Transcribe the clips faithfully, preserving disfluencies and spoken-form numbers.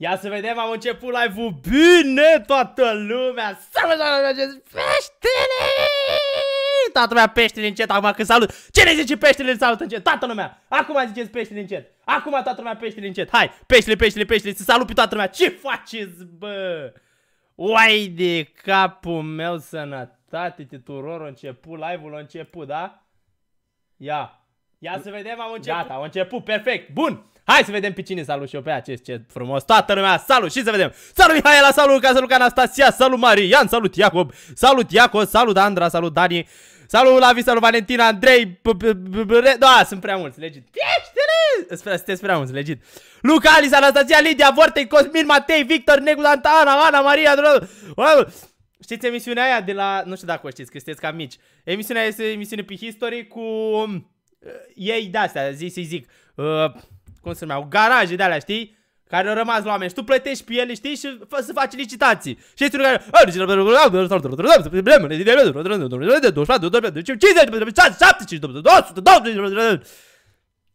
Ia să vedem, am început live-ul. Bine toată lumea! Salut! Peștele! Toată lumea peștele încet, acum când salut. Cine zice peștele salut încet? Toată lumea! Acum ziceți peștele încet! Acum toată lumea peștele încet! Hai! Peștele, peștele, peștele! Să salut pe toată lumea! Ce faceți, bă? Uai de capul meu, sănătate tuturor! A început live-ul, a început, da? Ia! Ia să vedem, am început! Gata, a început, perfect! Bun! Hai să vedem pe cine salut și eu pe acest, ce frumos, toată lumea, salut și să vedem. Salut Mihaela, salut Luca, salut Anastasia, salut Marian, salut Iacob, salut Iaco, salut Andra, salut Dani, salut Lavi, salut Valentina, Andrei, da, sunt prea mulți, legit. Peștele! Sunteți prea mulți, legit. Luca, Alice, Anastasia, Lidia, Vortei, Cosmin, Matei, Victor, Negu, Antana, Ana, Maria, știți emisiunea aia de la, nu știu dacă o știți, că sunteți cam mici. Emisiunea este emisiune pe History cu ei de-astea, zi să-i zic. Cum se numeau, garaje de alea, știi? Care au rămas la oameni și tu plătești pe ele, știi? Și să faci licitații. Și ești unul care...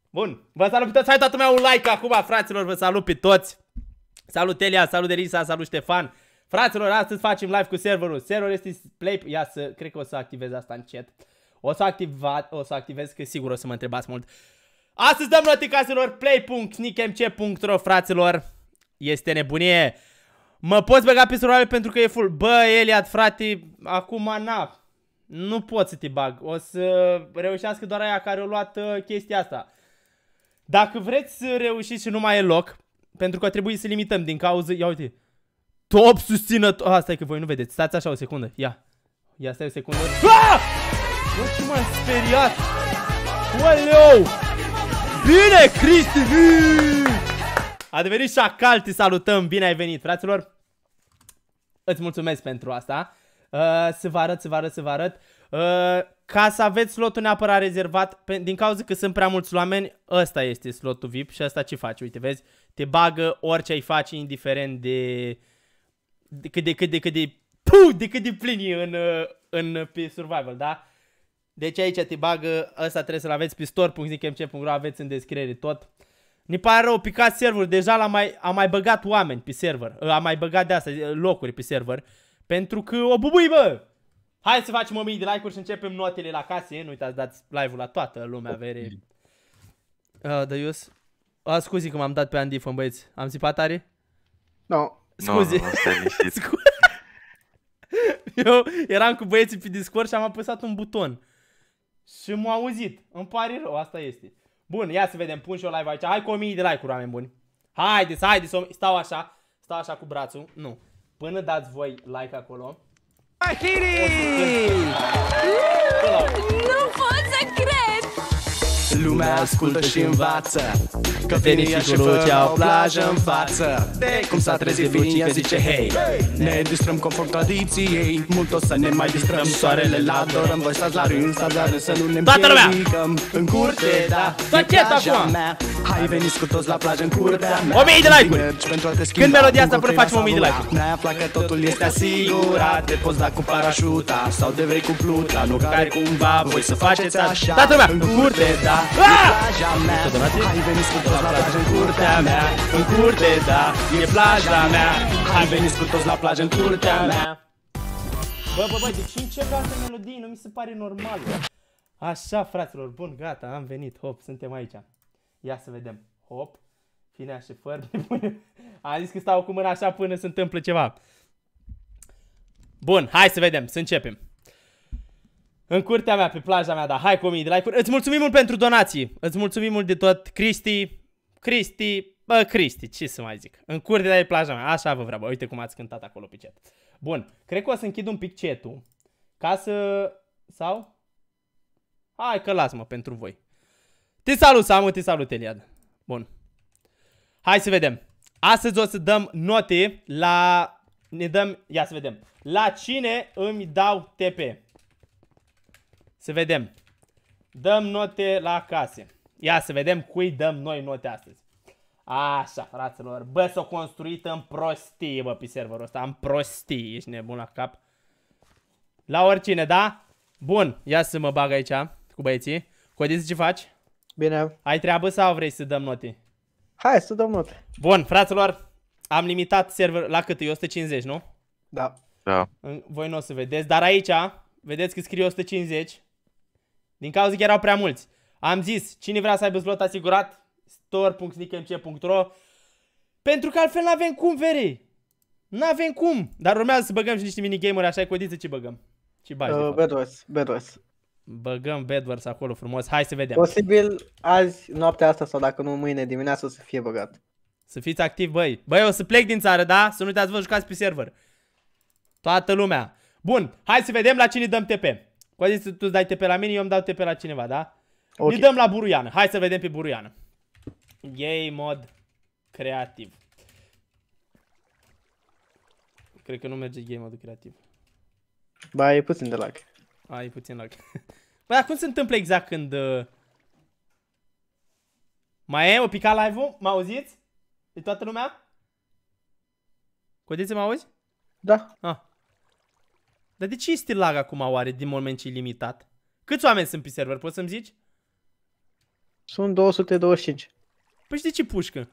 Bun, vă salut pe toți, hai toată lumea un like acum, fraților, vă salut pe toți. Salut Elia, salut Elisa, salut Ștefan. Fraților, astăzi facem live cu serverul. Serverul este play... Ia să... Cred că o să activez asta încet. O să activa... O să activez, că sigur o să mă întrebați mult. Astăzi dăm note caselor, play punct snik m c punct ro, fraților, este nebunie. Mă poți băga pe suroare pentru că e full. Bă, Eliad, frate, acum na, nu pot să te bag, o să reușească doar aia care a luat uh, chestia asta. Dacă vreți să reușiți și nu mai e loc, pentru că trebuie să limităm din cauza, ia uite, top susținător, ah, stai că voi nu vedeți, stați așa o secundă, ia, ia stai o secundă. Ah! Bă, ce m-am speriat, oleu! Bine, Cristi! A devenit șacal, te salutăm, bine ai venit, fraților! Îți mulțumesc pentru asta. Uh, să vă arăt, să vă arăt, să vă arăt. Uh, ca să aveți slotul neapărat rezervat, din cauza că sunt prea mulți oameni, ăsta este slotul V I P și asta ce faci, uite, vezi? Te bagă orice ai face, indiferent de... de cât de, cât de, cât de, puh, de, cât de plin în, în pe survival, da? Deci aici te bagă, ăsta trebuie să-l aveți pe store punct snik m c punct ro, aveți în descriere tot. Ne pare rău, picat serverul, deja l-am mai, am mai băgat oameni pe server, am mai băgat de asta locuri pe server, pentru că o bubui, bă! Hai să facem o mie de like-uri și începem notele la case, nu uitați, dați live-ul la toată lumea, vere. Uh, Daius, uh, scuzi că m-am dat pe Andy Fon, băieți, am zipat tare? Nu. No. Scuzi. No, no, eu eram cu băieții pe Discord și am apăsat un buton. Și m-au auzit, îmi pare rău, asta este. Bun, ia să vedem, pun și eu live aici. Hai cu o mie de like-uri, oameni buni. Haideți, haideți, stau așa, stau așa cu brațul. Nu, până dați voi like acolo. Achiri! Nu pot să cred! Lumea ascultă și învață că veni și Lucia o plajă în față. De cum s-a trezit Vinia zice hei, ne distrăm conform tradiției. Mult o să ne mai distrăm, soarele la dorăm. Voi stați la rând, stați la rând să nu ne împiedicăm. În curte, da, e plaja mea. Hai veniți cu toți la plajă în curtea mea. O mie de like-uri! Când melodia asta până facem o mie de like-uri. Ne afla că totul este asigurat. Te poți da cu parașuta sau te vrei cu pluta. Nu care cumva voi să faceți așa. Toată lumea! În curte, da, e plaja mea. Hai veniți cu toți la plajă în curtea mea. În curte, da, e plaja mea. Hai veniți cu toți la plajă în curtea mea. Bă, bă, bă, de ce începe asta melodie? Nu mi se pare normal. Așa, fraților, bun, gata, am venit, hop, suntem aici. Ia să vedem. Hop. Finea și fără. Am zis că stau cu mâna așa până se întâmplă ceva. Bun, hai să vedem, să începem. În curtea mea, pe plaja mea, da, hai cu mii de like-uri. Îți mulțumim mult pentru donații. Îți mulțumim mult de tot, Cristi. Cristi, bă, Cristi, ce să mai zic. În curtea mea, pe plaja mea, așa vă vreau, bă. Uite cum ați cântat acolo pe chat. Bun, cred că o să închid un pic chat-ul. Ca să... sau? Hai că las-mă pentru voi. Te salut, Samu, te salut, Eliad. Bun. Hai să vedem. Astăzi o să dăm note la... Ne dăm... Ia să vedem. La cine îmi dau T P? Să vedem. Dăm note la case. Ia să vedem cui dăm noi note astăzi. Așa, fraților. Bă, s-o construit în prostie, bă, pe serverul ăsta. În prostie. Ești nebun la cap. La oricine, da? Bun. Ia să mă bag aici cu băieții. Codiță, ce faci? Bine. Ai treabă sau vrei să dăm note? Hai să dăm note. Bun, fraților, Am limitat server la cât e? o sută cincizeci, nu? Da. Da. Voi nu o să vedeți, dar aici, vedeți că scrie o sută cincizeci. Din cauza că erau prea mulți. Am zis, cine vrea să aibă slot asigurat, store punct snikmc punct ro. Pentru că altfel n-avem cum, veri. N-avem cum. Dar urmează să băgăm și niște minigameri, așa e Codiță, ce băgăm? Ce bagi, uh, Bedwars, Bedwars. Băgăm Bedwars acolo frumos, hai să vedem. Posibil azi, noaptea asta sau dacă nu mâine dimineața o să fie băgat. Să fiți activi, băi. Băi, o să plec din țară, da? Să nu te-ați văzut, jucați pe server. Toată lumea. Bun, hai să vedem la cine dăm T P. Codiță, tu dai T P la mine, eu îmi dau T P la cineva, da? Okay. Îi dăm la Buruiană. Hai să vedem pe Buruiană. Ei, mod creativ. Cred că nu merge game mode creativ. Ba, e puțin de lag. A, e puțin lag. Bă, dar cum se întâmplă exact când... Uh... Mai e? O picat live-ul? Mă auziți? E toată lumea? Codiță, mă auzi? Da. Ah. Dar de ce este lag acum oare, din moment ce e limitat? Câți oameni sunt pe server, poți să-mi zici? Sunt două sute douăzeci și cinci. Păi și de ce pușcă?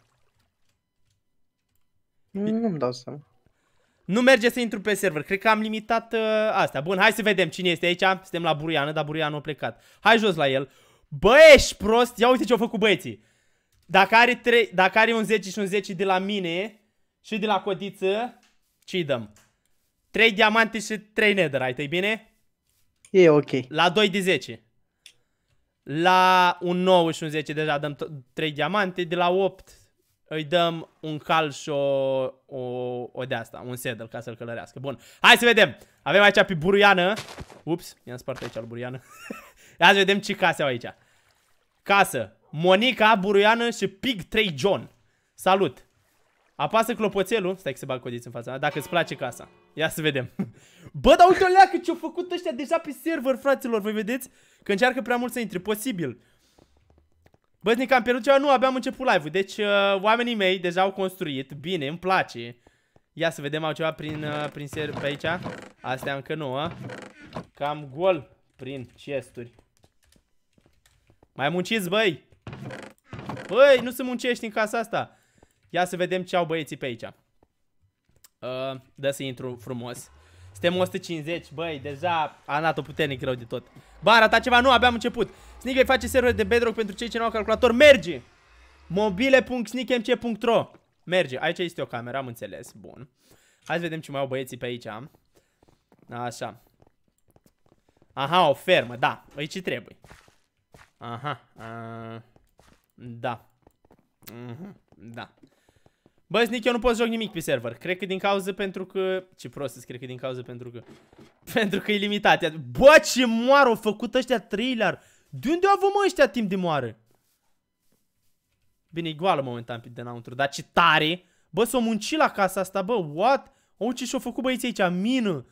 Nu-mi dau seama. Nu merge să intru pe server, cred că am limitat uh, astea. Bun, hai să vedem cine este aici. Suntem la Buruiană, dar Buruiană a plecat. Hai jos la el. Bă, ești prost, ia uite ce-au făcut băieții. Dacă are, trei, dacă are un zece și un zece de la mine și de la Codiță, ce-i dăm? trei diamante și trei netherite, e bine? E ok. La doi de zece. La un nouă și un zece deja dăm trei diamante, de la opt îi dăm un cal și o, o, o de asta, un saddle ca să-l călărească. Bun, hai să vedem. Avem aici pe Buruiană. Ups, i-am spart aici al Buruiană. Hai să vedem ce case au aici. Casă, Monica, Buruiană și Pig trei John. Salut. Apasă clopoțelul. Stai că se bag Codiță în fața mea, dacă îți place casa. Ia să vedem. Bă, dar uite-o leacă ce-au făcut ăștia deja pe server, fraților. Voi vedeți că încearcă prea mult să intre. Posibil. Bă, zic că am pierdut ceva. Nu, abia am început live-ul. Deci uh, oamenii mei deja au construit. Bine, îmi place. Ia să vedem, au ceva prin, uh, prin ser pe aici. Astea încă nouă. Cam gol prin chesturi. Mai munciți, băi. Băi, nu se muncești în casa asta. Ia să vedem ce au băieții pe aici. Uh, Dă să intru frumos. Suntem o sută cincizeci, băi, deja a dat-o puternic rău de tot. Bă, arata ceva, nu, abia am început. Snikmc face server de bedrock pentru cei ce nu au calculator. Merge! mobile punct snikmc punct ro. Merge, aici este o cameră, am înțeles, bun. Hai să vedem ce mai au băieții pe aici. Așa. Aha, o fermă, da, îi ce trebuie. Aha, a... da. Uh-huh. Da. Bă, Snick, eu nu pot să joc nimic pe server. Cred că din cauza pentru că... Ce prost, cred că din cauza pentru că... Pentru că e limitat. Bă, ce moară, au făcut ăștia trailer. De unde au avut, mă, ăștia timp de moară? Bine, e goală momentan pe dinăuntru, dar ce tare. Bă, s-au muncit la casa asta, bă, what? Au, ce și-au făcut băieții aici, mină.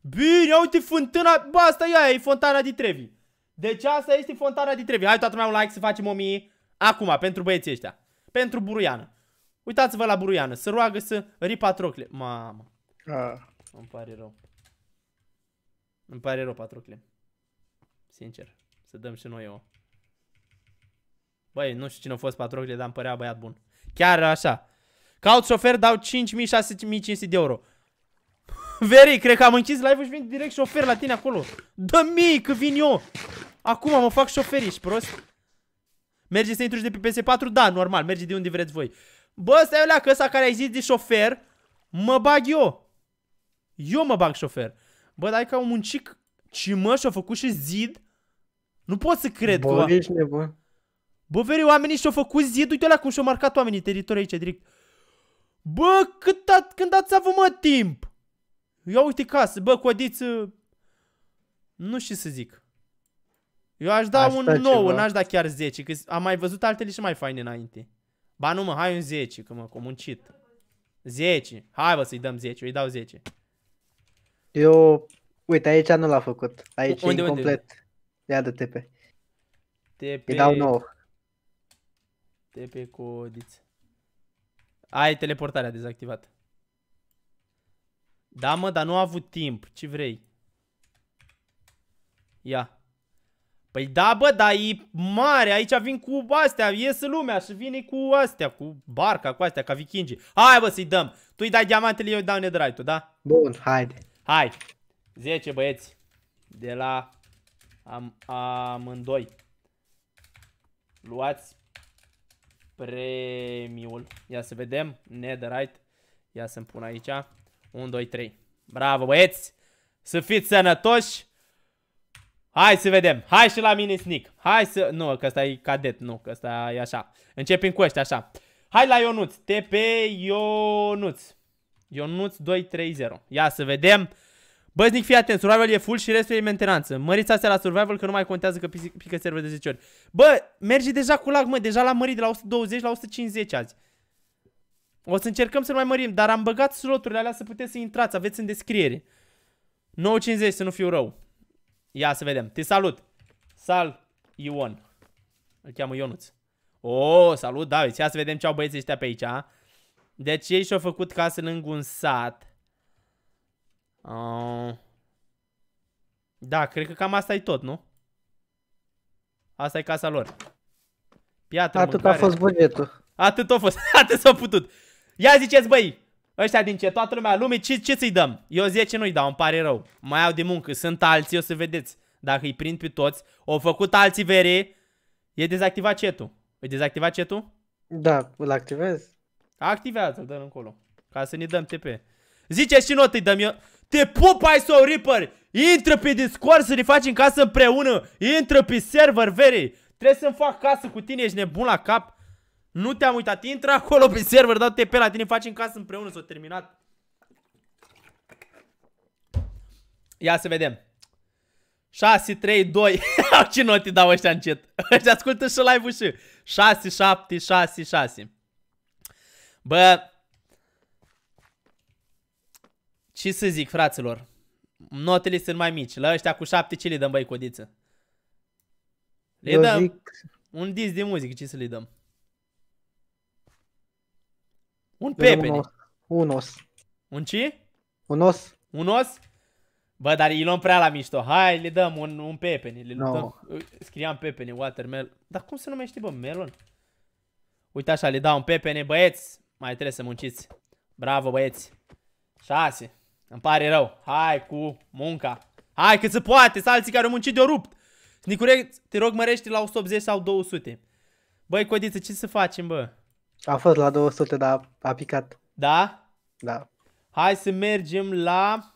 Bine, uite fântâna. Bă, asta e aia, e fontana de Trevi. Deci asta este fontana de Trevi. Hai, toată lumea un like să facem o mie. Acum, pentru băieții ăștia. Pentru Buruiană. Uitați-vă la Buruiană, se roagă să ripa Patrocle. Mamă. Ah. Îmi pare rău. Îmi pare rău, Patrocle. Sincer, să dăm și noi o. Băi, nu știu cine a fost Patrocle, dar îmi părea băiat bun. Chiar așa. Caut șofer, dau cinci mii șase mii cinci sute de euro. Veri, cred că am închis live-ul și vin direct șofer la tine acolo. Dă mii, că vin eu. Acum mă fac șoferi, ești prost? Merge să intru de pe P S patru? Da, normal, merge de unde vreți voi. Bă, stai o leacă, ăsta care ai zis de șofer, mă bag eu. Eu mă bag șofer. Bă, dai ca un muncic. Ce mă, și-a făcut și zid? Nu pot să cred că... Bă, ești nebun. Bă, veri, oamenii și-au făcut zid, uite la cum și-au marcat oamenii teritoriul aici, direct. Bă, cât a, când ați avut, mă, timp? Ia uite casă, bă, Codiță... Nu știu ce să zic. Eu aș da aș un nouă, n-aș da chiar zece, că am mai văzut altele și mai faine înainte. Ba nu, mă, hai un zece, că mă, că muncit. zece. Hai, bă, să-i dăm zece, eu îi dau zece. Eu... Uite, aici nu l-a făcut. Aici unde, e incomplet. Unde? Ia de T P. T P... Îi dau nouă. T P Codiță. Ai teleportarea dezactivată. Da, mă, dar nu a avut timp. Ce vrei? Ia. Păi da, bă, dar e mare, aici vin cu astea, ies lumea și vine cu astea, cu barca, cu astea, ca vikingii. Hai, bă, să-i dăm. Tu îi dai diamantele, eu îi dau netherite-ul, da? Bun, haide. Hai. zece băieți. De la am, amândoi. Luați premiul. Ia să vedem. Netherite. Ia să-mi pun aici. unu, doi, trei. Bravo, băieți. Să fiți sănătoși. Hai să vedem. Hai și la mine, Snick. Hai să... Nu, că ăsta e cadet. Nu, că ăsta e așa. Începem cu ăștia, așa. Hai la Ionuț. T P Ionuț. Ionuț doi trei zero. Ia să vedem. Bă, Snick, fii atent. Survival e full și restul e mentenanță. Măriți astea la survival că nu mai contează că pică server de zece ori. Bă, merge deja cu lag, mă. Deja l-am mărit de la o sută douăzeci la o sută cincizeci azi. O să încercăm să mai mărim, dar am băgat sloturile alea să puteți să intrați. Aveți în descriere. nouă cincizeci să nu fiu rău. Ia să vedem. Te salut. Sal Ion. Îl cheamă Ionuț. O, salut, David. Ia să vedem ce au băieții ăștia pe aici. A? Deci ei și-au făcut casă lângă un sat. Uh. Da, cred că cam asta e tot, nu? Asta e casa lor. Piatră, atât mâncare. A fost bugetul. Atât a fost. Atât s-a putut. Ia ziceți, băi. Ăștia din ce? Toată lumea lumii, ce, ce ți-i dăm? Eu zece nu-i dau, îmi pare rău. Mai au de muncă, sunt alții, o să vedeți. Dacă îi prind pe toți, au făcut alții vere. E dezactivat chat-ul. E dezactivat chat-ul? Da, îl activez. Activează-l, dă-l încolo. Ca să ne dăm T P. Ziceți și notă-i dăm eu. Te pup, ai sau Reaper! Intră pe Discord să ne faci în casă împreună! Intră pe server, vere! Trebuie să-mi fac casă cu tine, ești nebun la cap! Nu te-am uitat, intră acolo pe server, dau T P la tine, facem casă împreună, s-a terminat. Ia să vedem. șase, trei, doi. Ce note dau ăștia încet? Ăștia ascultă și live-ul și. șase, șapte, șase, șase. Bă. Ce să zic, fraților? Notele sunt mai mici. La ăștia cu șapte ce le dăm, băi, Codiță? Le dăm un disc de muzică, ce să le dăm? Un pepene. Un os. Un ce? Un os. Un os? Bă, dar îi luăm prea la mișto. Hai, le dăm un, un pepene. Le no. dăm, scriam pepene, watermelon. Dar cum se numește, bă, melon? Uite așa, le dau un pepene, băieți. Mai trebuie să munciți. Bravo, băieți. șase. Îmi pare rău. Hai cu munca. Hai cât se poate, salții care au muncit de-o rupt. Snicure, te rog, mărește la o sută optzeci sau două sute. Băi, Codiță, ce să facem, bă? A fost la două sute, dar a picat. Da? Da. Hai să mergem la...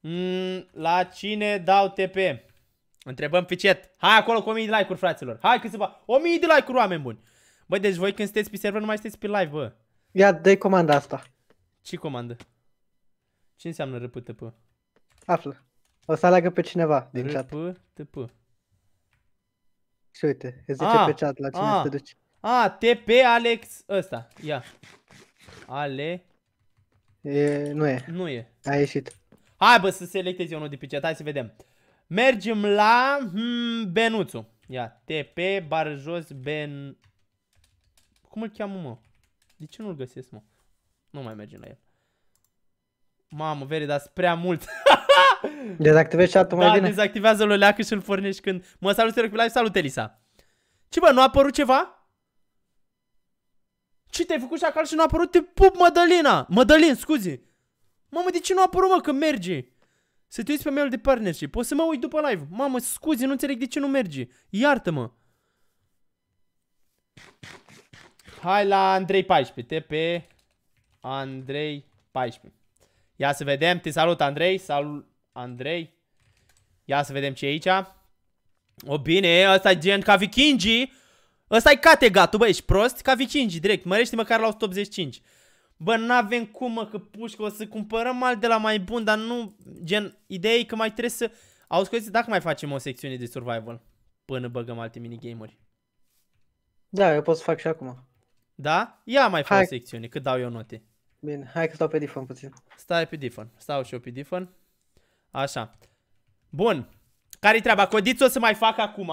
Mm, la cine dau T P? Întrebăm pe chat. Hai acolo cu o mie de like-uri, fraților. Hai că se va... o mie de like-uri, oameni buni. Bă, deci voi când sunteți pe server, nu mai sunteți pe live, bă. Ia, dă-i comanda asta. Ce comandă? Ce înseamnă R P T P? Află. O să aleagă pe cineva din chat. R P T P. Și uite, îți zice pe chat la cine te duci. A, T P Alex ăsta, ia. Ale... E, nu e. Nu e. A ieșit. Hai, bă, să selectez eu unul de pe chat, hai să vedem. Mergem la hmm, Benuțu. Ia, T P, bară jos, Ben... Cum îl cheamă, mă? De ce nu-l găsesc, mă? Nu mai mergem la el. Mamă, veri, dar prea mult. Dezactivezi chat-ul mai bine. Da, dezactivează-l, o leacă și îl pornești când... Mă, salut, te rog pe live, salut, Elisa. Ce, bă, nu a apărut ceva? Ce te-ai făcut șacal și nu a apărut? Te pup, Madalina! Madalin, scuze! Mamă, de ce nu a apărut, mă, că merge? Să te uiți pe mail de partnership. Poți să mă uit după live. Mamă, scuze, nu înțeleg de ce nu merge. Iartă-mă! Hai la Andrei paisprezece. T P Andrei paisprezece. Ia să vedem. Te salut, Andrei. Salut, Andrei. Ia să vedem ce e aici. O, bine, ăsta e gen ca vikingii. Ăsta-i Kattegat, tu, bă, ești prost? Ca vikingii, direct, mărește măcar la o sută optzeci și cinci. Bă, n-avem cum, mă, că pușcă, o să cumpărăm alt de la mai bun, dar nu, gen, ideea e că mai trebuie să... Auzi, Codiță, dacă mai facem o secțiune de survival până băgăm alte minigamuri. Da, eu pot să fac și acum. Da? Ia mai fac o secțiune, că dau eu note. Bine, hai că stau pe Diffon puțin. Stai pe Diffon, stau și eu pe Diffon. Așa. Bun. Care-i treaba? Codiță o să mai fac acum.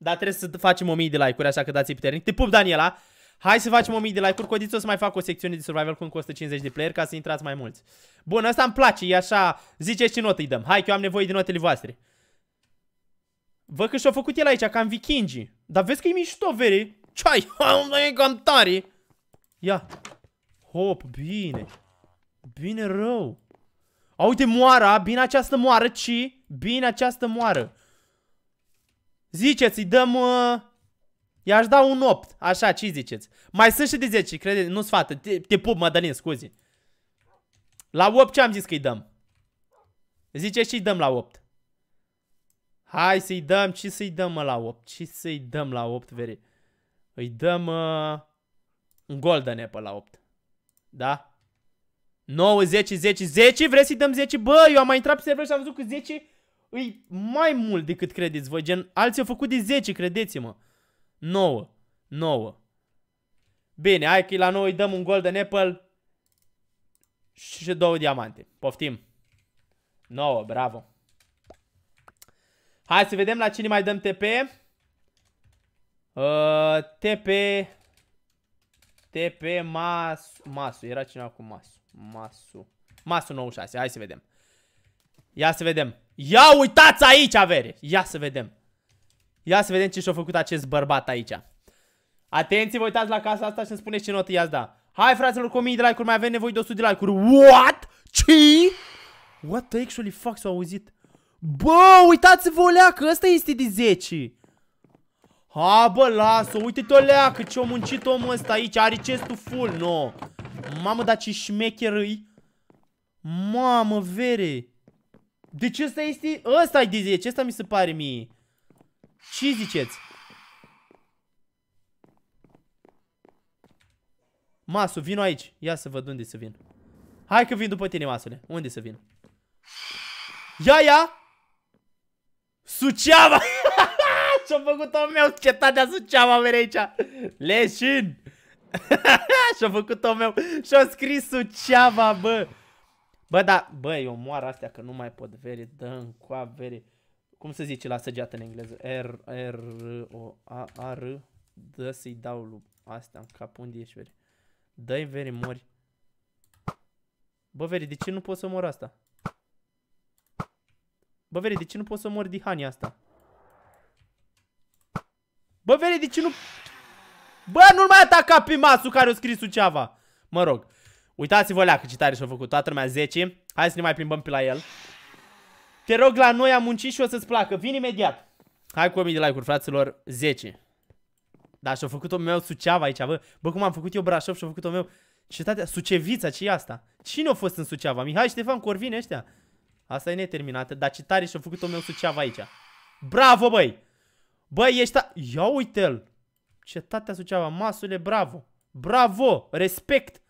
Dar trebuie să facem o mie de like-uri, așa că dați-i puternic. Te pup, Daniela! Hai să facem o mie de like-uri. Codiță, o să mai fac o secțiune de survival cu încă o sută cincizeci de player ca să intrați mai mulți. Bun, asta îmi place, e așa... Ziceți ce notă îi dăm. Hai că eu am nevoie de notele voastre. Văd că și-a făcut el aici, cam vikingii. Dar vezi că e mișto, veri? Ce-ai? E cam tare. Ia. Hop, bine. Bine rău. A, uite, moara. Bine această moară, ci. Bine această moară. Ziceți, îi dăm... Uh... I-aș da un opt. Așa, ce ziceți? Mai sunt și de zece, crede, nu-ți fată. Te, te pup, Madalin, scuze. La opt ce am zis că-i dăm? Ziceți și-i dăm la opt. Hai să-i dăm, ce să-i dăm mă, la opt? Ce să-i dăm la opt, veri? Îi dăm uh, un golden apple la opt. Da? nouă, zece, zece, zece, vreți să-i dăm zece? Bă, eu am mai intrat pe server și am văzut că zece îi mai mult decât credeți voi. Gen, alții au făcut de zece, credeți-mă. nouă, nouă. Bine, hai că la nouă îi dăm un golden apple și două diamante. Poftim. nouă, bravo. Hai să vedem la cine mai dăm T P. Uh, T P. T P Masu. Masu. Era cineva cu Masu. Masu. Masu nouăzeci și șase. Hai să vedem. Ia să vedem. Ia uitați aici, avere. Ia să vedem. Ia să vedem ce și-a făcut acest bărbat aici. Atenție, vă uitați la casa asta și îmi spuneți ce notă i-ați da. Hai, fraților, cu o mie de like-uri mai avem nevoie de o sută de like-uri. What? Ce? What the actually fuck, s-au auzit? Bă, uitați-vă o leacă, ăsta este de zece. Ha, bă, las-o, uite-te o leacă, ce-o muncit omul ăsta aici, are chestul full, no. Mamă, dar ce șmecheră-i. Mamă, vere. Deci ăsta este, ăsta e de zece, ăsta mi se pare mie. Ce ziceți? Masu, vino aici, ia să văd unde să vin. Hai că vin după tine, Masule, unde să vin? Ia, ia! Suceava! Și-a făcut-o meu, cetatea Suceava, vere aici! Leșin! Și-a făcut-o meu, și-a scris Suceava, bă! Bă, da, bă, eu moară astea că nu mai pot, vere, dă-mi coa, vere. Cum se zice la săgeată în engleză? R, R, O, A, A, R. Dă să-i dau lui astea în cap, unde ești, vere? Dă-i, vere, mori. Bă, vere, de ce nu pot să mor asta? Bă, vere, de ce nu pot să mor dihania asta? Bă, vere, de ce nu... Bă, nu-l mai ataca pe Masu care a scris Suceava. Mă rog. Uitați-vă alea că ce tare și-a făcut. Toată lumea zece. Hai să ne mai plimbăm pe la el. Te rog, la noi am muncit și o să-ți placă. Vin imediat. Hai cu o mie de like-uri, fraților. zece. Dar și-a făcut-o meu Suceava aici, bă. Bă, cum am făcut eu Brașov și-a făcut-o meu... Cetatea... Sucevița, ce e asta? Cine a fost în Suceava? Mihai, Ștefan, Corvin, ăștia. Asta e neterminată, dar ce tare și-a făcut-o meu Suceava aici. Bravo, băi! Băi, ești ta... Ia uite-l! Cetatea Suceava, Masule, bravo! Bravo! Respect!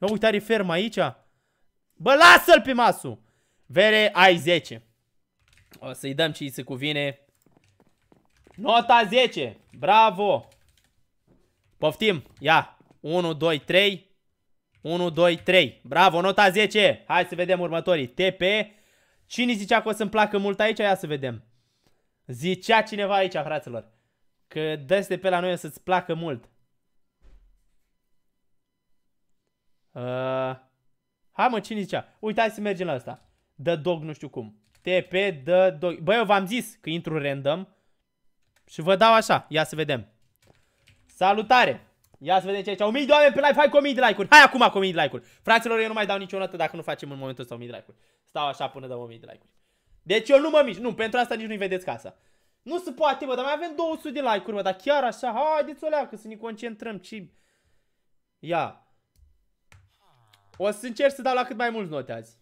Ia uite, are fermă aici. Bă, lasă-l pe Masu! Vere, ai zece. O să-i dăm ce-i se cuvine. Nota zece! Bravo! Poftim! Ia! unu, doi, trei... unu, doi, trei. Bravo, nota zece. Hai să vedem următorii. T P. Cine zicea că o să-mi placă mult aici? Ia să vedem. Zicea cineva aici, fraților, că dă-ți de pe la noi o să-ți placă mult. Uh, hai mă, cine zicea? Uite, hai să mergem la asta. The Dog, nu știu cum. T P, The Dog. Băi, eu v-am zis că intru random și vă dau așa. Ia să vedem. Salutare! Ia să vedem ce aici. o mie de oameni pe live. Hai cu o mie de like-uri. Hai acum cu o mie de like-uri. Fraților, eu nu mai dau nicio notă dacă nu facem în momentul ăsta o mie de like-uri. Stau așa până dăm o mie de like-uri. Deci eu nu mă mișc. Nu, pentru asta nici nu-i vedeți casa. Nu se poate, bă, dar mai avem două sute de like-uri, bă, dar chiar așa. Haideți o leacă să ne concentrăm. Ce... Ia. O să încerc să dau la cât mai mulți note azi.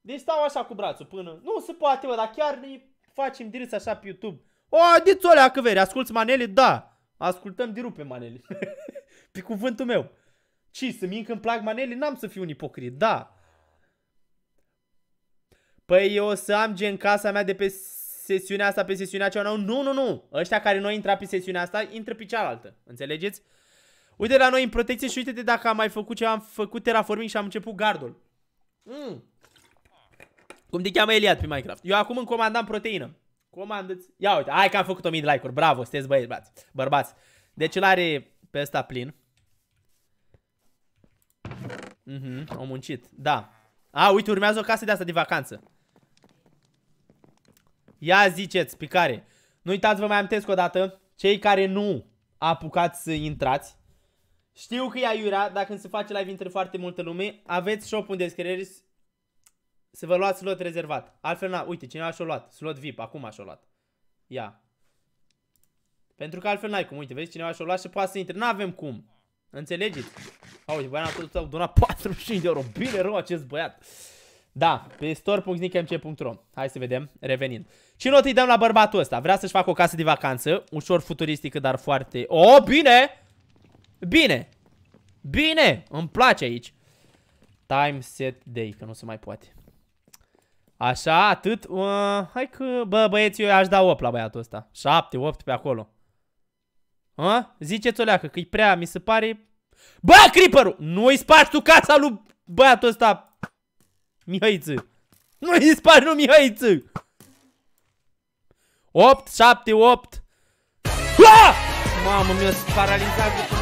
Deci stau așa cu brațul până... Nu se poate, bă, dar chiar ne facem direct așa pe YouTube. Haideți o leacă, veri. Asculți manele? Da. Ascultăm de rupe manele. Pe cuvântul meu. Ce, să mint că îmi plac manele? N-am să fiu un ipocrit, da. Păi eu o să am gen casa mea de pe sesiunea asta, pe sesiunea cealaltă. Nu, nu, nu. Ăștia care noi intra pe sesiunea asta, intră pe cealaltă. Înțelegeți? Uite la noi în protecție și uite-te dacă am mai făcut ce am făcut terraforming și am început gardul. Mm. Cum te cheamă Eliad pe Minecraft? Eu acum îmi comandam proteină. Comandă-ți. Ia uite, hai că am făcut o mie de like-uri. Bravo, sunteți băieți, bărbați. Deci îl are pe ăsta plin. Mhm, au muncit, da. A, uite, urmează o casă de asta de vacanță. Ia ziceți, picare. Nu uitați, vă mai amintesc o dată, cei care nu apucați să intrați, știu că e aiurea, dar când se face live intră foarte multă lume, aveți shop-ul în descriere să vă luați slot rezervat. Altfel, na, uite, cineva și-o luat, slot V I P, acum și-o luat. Ia. Pentru că altfel n-ai cum, uite, vezi, cineva și-o luat și poate să intre. N-avem cum. Înțelegeți? A, uite, băiat a tot donat patruzeci și cinci de euro. Bine rău acest băiat. Da, pe store punct snikmc punct ro. Hai să vedem, revenind. Ce notă îi dăm la bărbatul ăsta? Vrea să-și facă o casă de vacanță, ușor futuristică, dar foarte... O, bine! Bine! Bine! Îmi place aici. Time set day, că nu se mai poate. Așa, atât. Uh, hai că, bă, băieți, eu aș da opt la băiatul ăsta. șapte, opt pe acolo. Uh? Ziceți o leacă, că-i prea, mi se pare... Bă, creeper-ul! Nu-i spargi tu casa lui băiatul ăsta... Mihăiță. Nu-i spargi, nu, Mihăiță! opt, șapte, opt. Ah! Mamă, mi-a paralizat cu...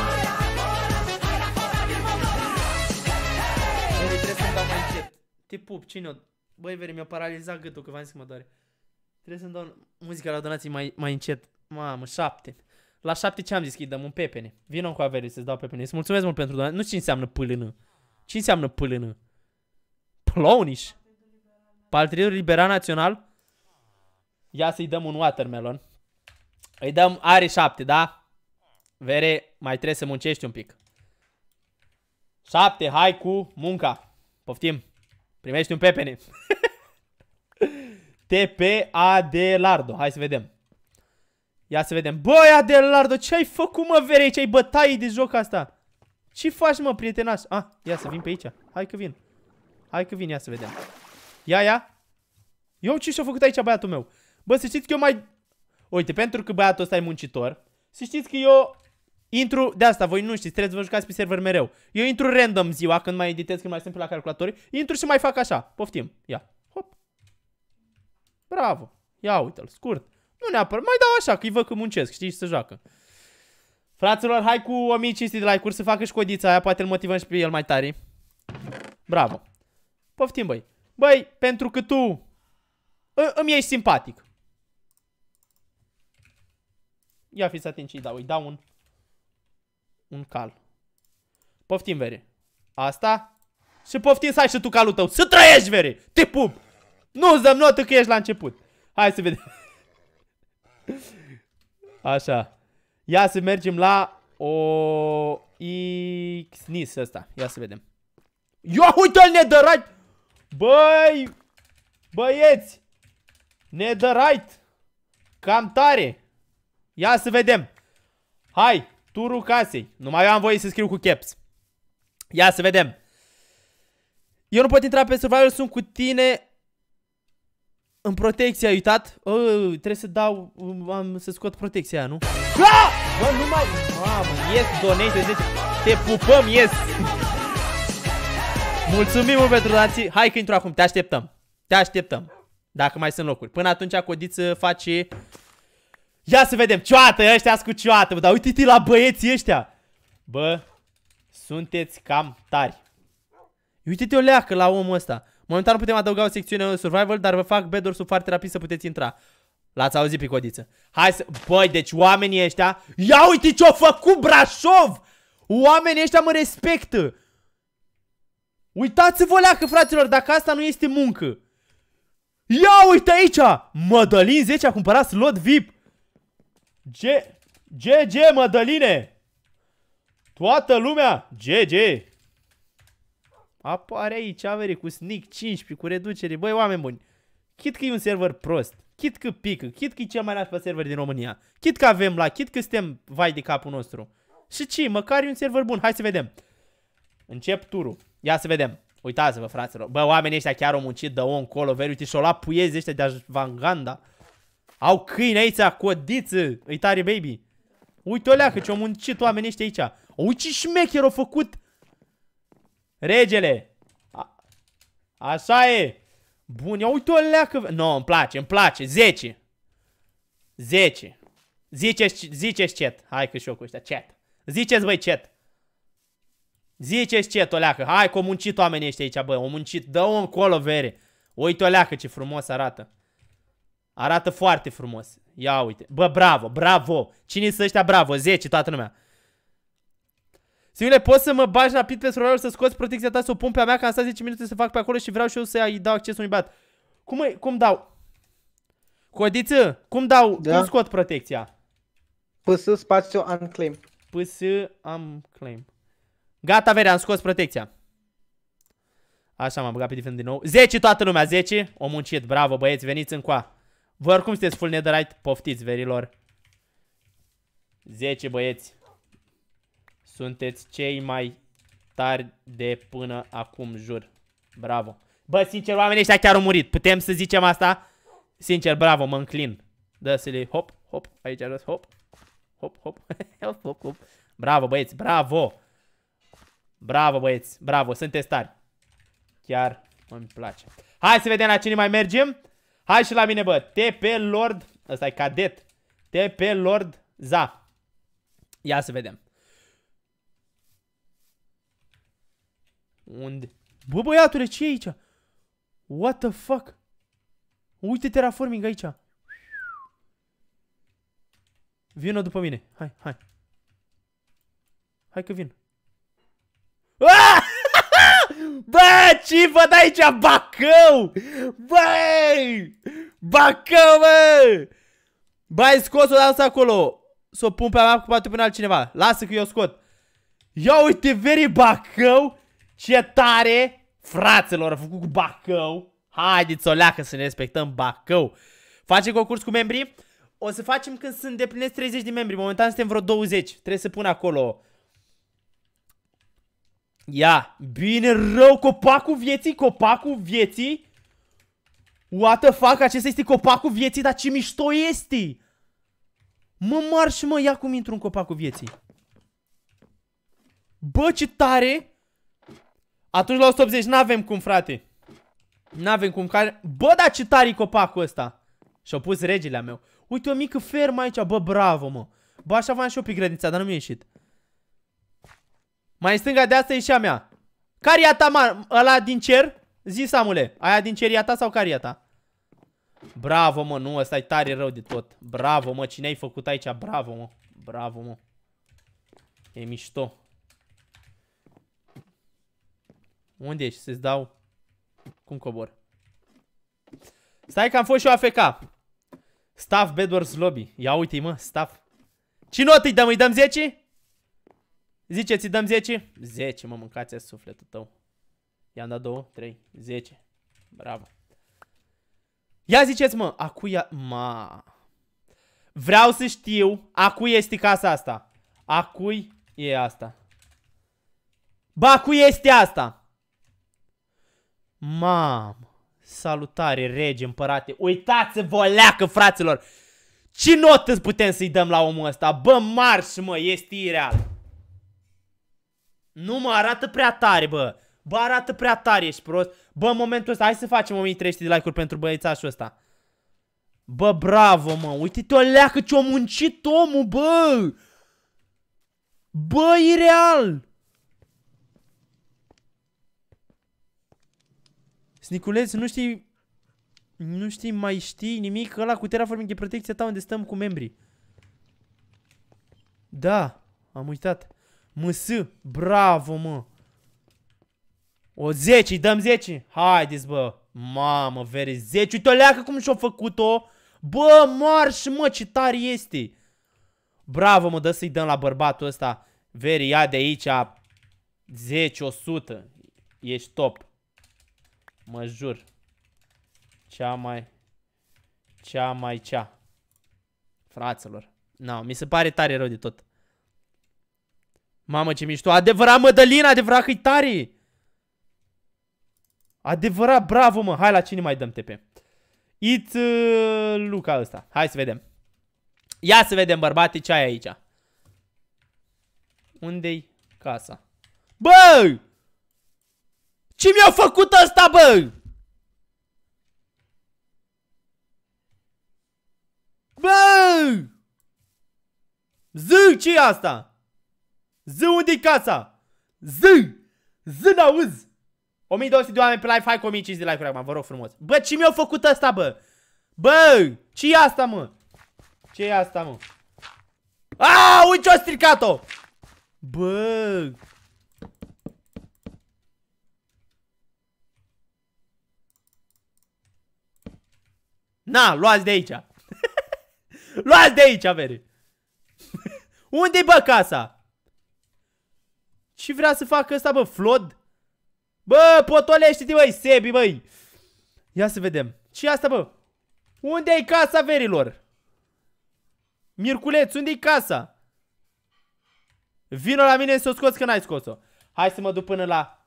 Băi, trebuie să-mi dau mai încet. Te pup, cine-o... Băi, veri, mi-a paralizat gâtul, că v-am zis că mă doare. Trebuie să-mi dau muzica la donații mai, mai încet. Mamă, șapte. La șapte ce am zis că îi dăm? Un pepene. Vino cu averi să-ți dau pepene. Îți mulțumesc mult pentru donații. Nu știu ce înseamnă pâlână. Ce înseamnă pâlână? Plowniș? Partidul Liberal Național? Ia să-i dăm un watermelon. Îi dăm, are șapte, da? Vere, mai trebuie să muncești un pic. Șapte, hai cu munca. Poftim. Primești un pepene. T P Adelardo. Hai să vedem. Ia să vedem. Băi, Adelardo, ce ai făcut, mă, Vere? Ce ai bătaie de joc asta? Ce faci, mă, prietenaș? Ah, ia să vin pe aici. Hai că vin. Hai că vin, ia să vedem. Ia, ia. Eu ce și-a făcut aici băiatul meu? Bă, să știți că eu mai... Uite, pentru că băiatul ăsta e muncitor, să știți că eu intru... De asta, voi nu știți, trebuie să vă jucați pe server mereu. Eu intru random ziua, când mai editez, când mai sunt pe la calculator, intru și mai fac așa. Poftim. Ia. Hop. Bravo. Ia uite-l, scurt. Nu neapărat, mai dau așa, că-i văd că muncesc, știi, și se joacă. Fraților, hai cu o mie cinci sute de like-uri să facă și Codița aia, poate îl motivăm și pe el mai tare. Bravo. Poftim, băi. Băi, pentru că tu... Îmi ești simpatic. Ia fiți atenți, îi dau, îi dau un Un cal. Poftim, Vere. Asta. Și poftim să ai și tu calul tău. Să trăiești, Vere! Te pup! Nu-ți dăm notă că ești la început. Hai să vedem. Așa. Ia să mergem la O... X-Nis ăsta. Ia să vedem. Ia uite-l, nedărat! Băi! Băieți! Ne dă right. Cam tare. Ia să vedem. Hai, turul casei. Numai eu am voie să scriu cu caps. Ia să vedem. Eu nu pot intra pe survival, sunt cu tine. În protecție, ai uitat? Uh, trebuie să dau, uh, am să scot protecția aia, nu? Ah! Bă, nu mai... Mamă, yes, donate, zece. Te pupăm, yes. Mulțumim mult pentru donații. Hai că intru acum, te așteptăm. Te așteptăm. Dacă mai sunt locuri. Până atunci Codiță face... Ia să vedem. Cioată, ăștia-s cu cioată. Dar uite-te la băieții ăștia. Bă, sunteți cam tari. Uite-te o leacă la omul ăsta. Momentan nu putem adăuga o secțiune de survival, dar vă fac bedorsul foarte rapid să puteți intra. L-ați auzit pe Codiță. Hai să... Băi, deci oamenii ăștia... Ia uite ce-o făcut Brașov! Oamenii ăștia mă respectă. Uitați-vă o leacă, fraților, dacă asta nu este muncă. Ia uite aici! Mădălin zece a cumpărat slot V I P. G G, Mădăline! Toată lumea! G G! Apare aici, avere, cu sneak cincisprezece, cu reducere. Băi, oameni buni, chit că e un server prost, chit că pică, chit că e cel mai nașpa server din România, chit că avem la, chit că suntem vai de capul nostru. Și ce? Măcar e un server bun. Hai să vedem. Încep turul. Ia să vedem. Uitați-vă, fraților. Bă, oamenii ăștia chiar au muncit, dă-o încolo, veri, uite, și-au luat puiezi ăștia de Vanganda. Au câine aici, Codiță, îi tare, baby. Uite-o leacă ce-au muncit oamenii ăștia aici. Uite ce șmecher au făcut. Regele. A Așa e. Bun, ia uite-o leacă. Nu, no, îmi place, îmi place. zece. zece. Ziceți, ziceți chat. Hai că și eu cu ăștia, chat. Ziceți, băi, chat. Ziceți ce, toleacă. Hai că au muncit oamenii ăștia aici, bă. Au muncit. Dă-o încolo, Vere. Uite, toleacă, ce frumos arată. Arată foarte frumos. Ia uite. Bă, bravo, bravo. Cine sunt ăștia? Bravo. zece, toată lumea. Simile, poți să mă bagi rapid pe surorul să scoți protecția ta, să o pun pe a mea, ca am stat zece minute să fac pe acolo și vreau și eu să-i dau acces unui bat. Cum, e, cum dau? Codiță, cum dau? Da. Cum scot protecția? P S spațiu unclaim. P S unclaim. Gata, vere, am scos protecția. Așa, m-am băgat pe defend din nou. zece toată lumea, zece. O muncit, bravo băieți, veniți încoa. Voi oricum sunteți full netherite, poftiți verilor. zece băieți. Sunteți cei mai tari de până acum, jur. Bravo. Bă, sincer, oamenii ăștia chiar au murit. Putem să zicem asta? Sincer, bravo, mă înclin. Dă să le hop, hop, aici jos, hop, hop, hop, hop, hop, hop. Bravo, băieți, bravo. Bravo, băieți, bravo, sunteți tari. Chiar îmi place. Hai să vedem la cine mai mergem. Hai și la mine, bă. T P Lord, ăsta e cadet. T P Lord Za. Ia să vedem. Unde? Bă, băiatule, ce e aici? What the fuck? Uite terraforming aici. Vină după mine. Hai, hai. Hai că vin. Aaaa! Bă, ce văd aici? Bacău! Băi! Bacău, bă! Băi, scos-o, las acolo. S-o pun pe a mea, poate până altcineva. Lasă că eu scot. Ia uite, veri Bacău! Ce tare, fraților, a făcut cu Bacău. Haideți o leacă să ne respectăm Bacău. Facem concurs cu membrii. O să facem când se îndeplinesc treizeci de membri. Momentan suntem vreo douăzeci. Trebuie să pun acolo. Ia, bine rău, copacul vieții, copacul vieții. What the fuck, acesta este copacul vieții, dar ce mișto este. Mă marș, mă, ia cum intru în copacul vieții. Bă, ce tare. Atunci la o sută optzeci n-avem cum, frate. N-avem cum care... Bă, dar ce tare-i copacul ăsta. Și-au pus regele a meu. Uite o mică fermă aici. Bă, bravo, mă. Bă, așa v-am și eu pe grădinița, dar nu mi-a ieșit. Mai în stânga de asta e și a mea. Care-i a ta, mă? Ăla din cer? Zi, Samule. Aia din cer e a ta sau care-i a ta? Bravo, mă. Nu, ăsta e tare rău de tot. Bravo, mă. Cine ai făcut aici? Bravo, mă. Bravo, mă. E mișto. Unde ești? Să-ți dau... Cum cobor? Stai că am fost și eu A F K. Staff Bedwars Lobby. Ia uite-i, mă, staff. Ce notă îi dăm? Îi dăm zece? Ziceți, îi dăm zece? zece, mă, mâncați sufletul tău. I-am dat două, trei, zece. Bravo. Ia ziceți, mă, a cui a... Ma. Vreau să știu a cui este casa asta. A cui e asta. Ba, a cui este asta? Mamă, salutare, rege, împărate. Uitați-vă, leacă, fraților. Ce notă putem să-i dăm la omul ăsta? Bă, marș, mă, este ireal. Nu, mă, arată prea tare, bă. Bă, arată prea tare, ești prost. Bă, în momentul ăsta, hai să facem o mie trei sute de like-uri pentru băiețașul ăsta. Bă, bravo, mă, uite-te, o leacă, ce-o muncit omul, bă. Bă, ireal. Niculeț, nu știi, nu știi, mai știi nimic? Ăla cu terraforming e protecția ta unde stăm cu membrii. Da, am uitat. M S, bravo, mă. O zece, dăm zece. Haideți, bă. Mamă, vere, zece. Uite-o leacă cum și-o făcut-o. Bă, marș, mă, ce tare este. Bravo, mă, dă să-i dăm la bărbatul ăsta. Vere, ia de aici zece, o sută. Ești top. Mă jur. Cea mai... Cea mai cea. Fraților. Na, mi se pare tare rău de tot. Mamă, ce mișto. Adevărat, Mădălina, adevărat că-i tare. Adevărat, bravo, mă. Hai, la cine mai dăm T P? It's uh, Luca ăsta. Hai să vedem. Ia să vedem, bărbate, ce ai aici. Unde-i casa? Bă! Ce mi-a făcut asta, bă? Bă! Zâ, ce e asta? Zâ, unde-i casa? Zâ! Zâ, n-auzi! o mie două sute de oameni pe live, hai cu o mie cinci sute de like-uri acum, vă rog frumos. Bă, ce mi-a făcut asta, bă? Bă, ce-i asta, mă? Ce-i asta, mă? Aaa, uite ce-a stricat-o! Bă! Na, luați de aici! Luați de aici, avere! Unde-i, bă, casa? Ce vrea să facă ăsta, bă, Flod? Bă, potolește-te, băi, Sebi, băi! Ia să vedem. Ce-i asta, bă? Unde-i casa, verilor? Mirculeț, unde-i casa? Vino la mine să o scoți că n-ai scos-o. Hai să mă duc până la...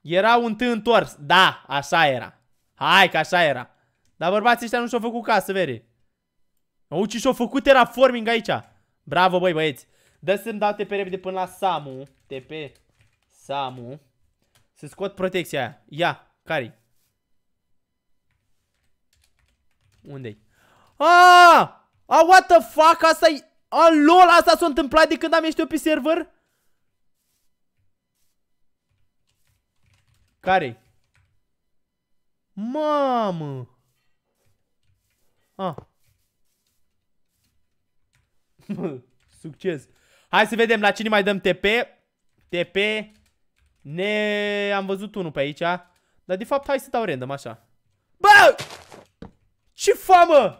Era un tâi întors. Da, așa era. Hai că așa era. Dar bărbații ăștia nu și-au făcut casă, veri. Au ce și-au făcut terraforming aici. Bravo, băi, băieți. Dă să-mi dau T P repede până la Samu. T P Samu. Să scot protecția aia. Ia, care-i? Unde-i? Aaaa! A, what the fuck? Asta-i... A, lol, asta s-a întâmplat de când am ieșit eu pe server? Care-i? Mamă! A. Succes! Hai să vedem la cine mai dăm T P. T P. Ne... Am văzut unul pe aici. Dar de fapt hai să dau random, așa. Bă! Ce famă!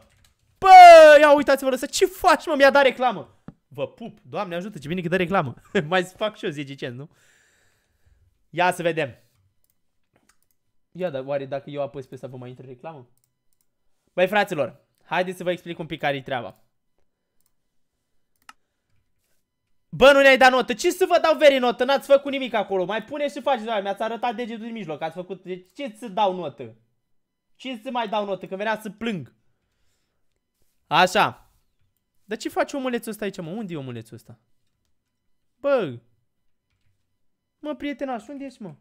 Bă, ia uitați-vă la asta. Ce faci, mă? Mi-a dat reclamă. Vă pup. Doamne ajută, ce bine că dă reclamă. Mai fac și eu zece cent, nu? Ia să vedem. Ia, dar oare dacă eu apăs pe asta vă mai intră reclamă? Băi, fraților, haideți să vă explic un pic care-i treaba. Bă, nu ne-ai dat notă. Ce să vă dau, veri, notă? N-ați făcut nimic acolo. Mai pune și faci, doamne. Mi-ați arătat degetul din mijloc. Ați făcut... Ce să dau notă? Ce să mai dau notă? Că venea să plâng. Așa. Dar ce faci omulețul ăsta aici, mă? Unde e omulețul ăsta? Bă! Mă, prietenaș, unde ești, mă?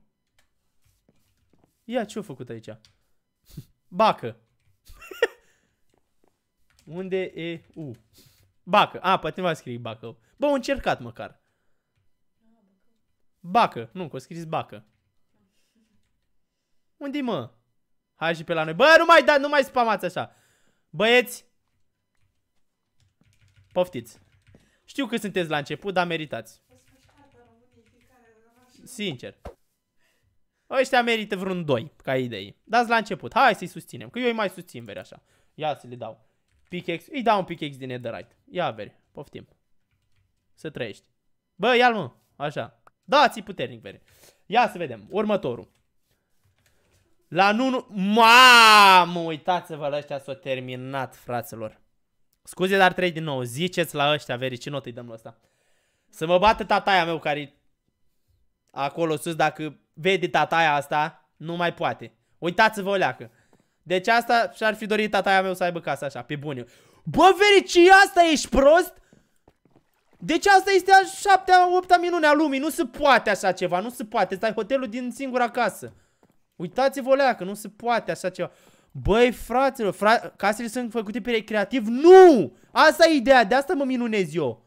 Ia, ce-o făcut aici? Bacă! Unde e U? Bacă! A, poate v-a scris bacă. Bă, au încercat măcar. Bacă! Nu, că o scris bacă. Unde-i, mă? Hai și pe la noi. Bă, nu mai da, nu mai spamați așa. Băieți! Poftiți. Știu că sunteți la început, dar meritați. Sincer. Ăștia merită vreun doi, ca idei. Dați la început. Hai să-i susținem, că eu îi mai susțin, veri, așa. Ia să le dau. Pickaxe. Îi dau un pickaxe din netherite. Ia, veri. Poftim. Să trăiești. Bă, ia-l, mă. Așa. Da, ți puternic, veri. Ia să vedem. Următorul. La nu... Mamă, uitați-vă la ăștia, s-a terminat, fraților. Scuze, dar trei din nou. Ziceți la ăștia, veri, ce notă îi dăm la ăsta? Să mă bată tataia meu care acolo sus, dacă vede tataia asta, nu mai poate. Uitați-vă o leacă. Deci asta și-ar fi dorit tataia meu să aibă casa așa, pe bune. Bă, veri, ce asta? Ești prost? Deci asta este a șaptea, opta minune a lumii. Nu se poate așa ceva, nu se poate. Stai hotelul din singura casă. Uitați-vă o leacă, nu se poate așa ceva. Băi, fraților, fra... casele sunt făcute pe recreativ? Nu! Asta e ideea, de asta mă minunez eu.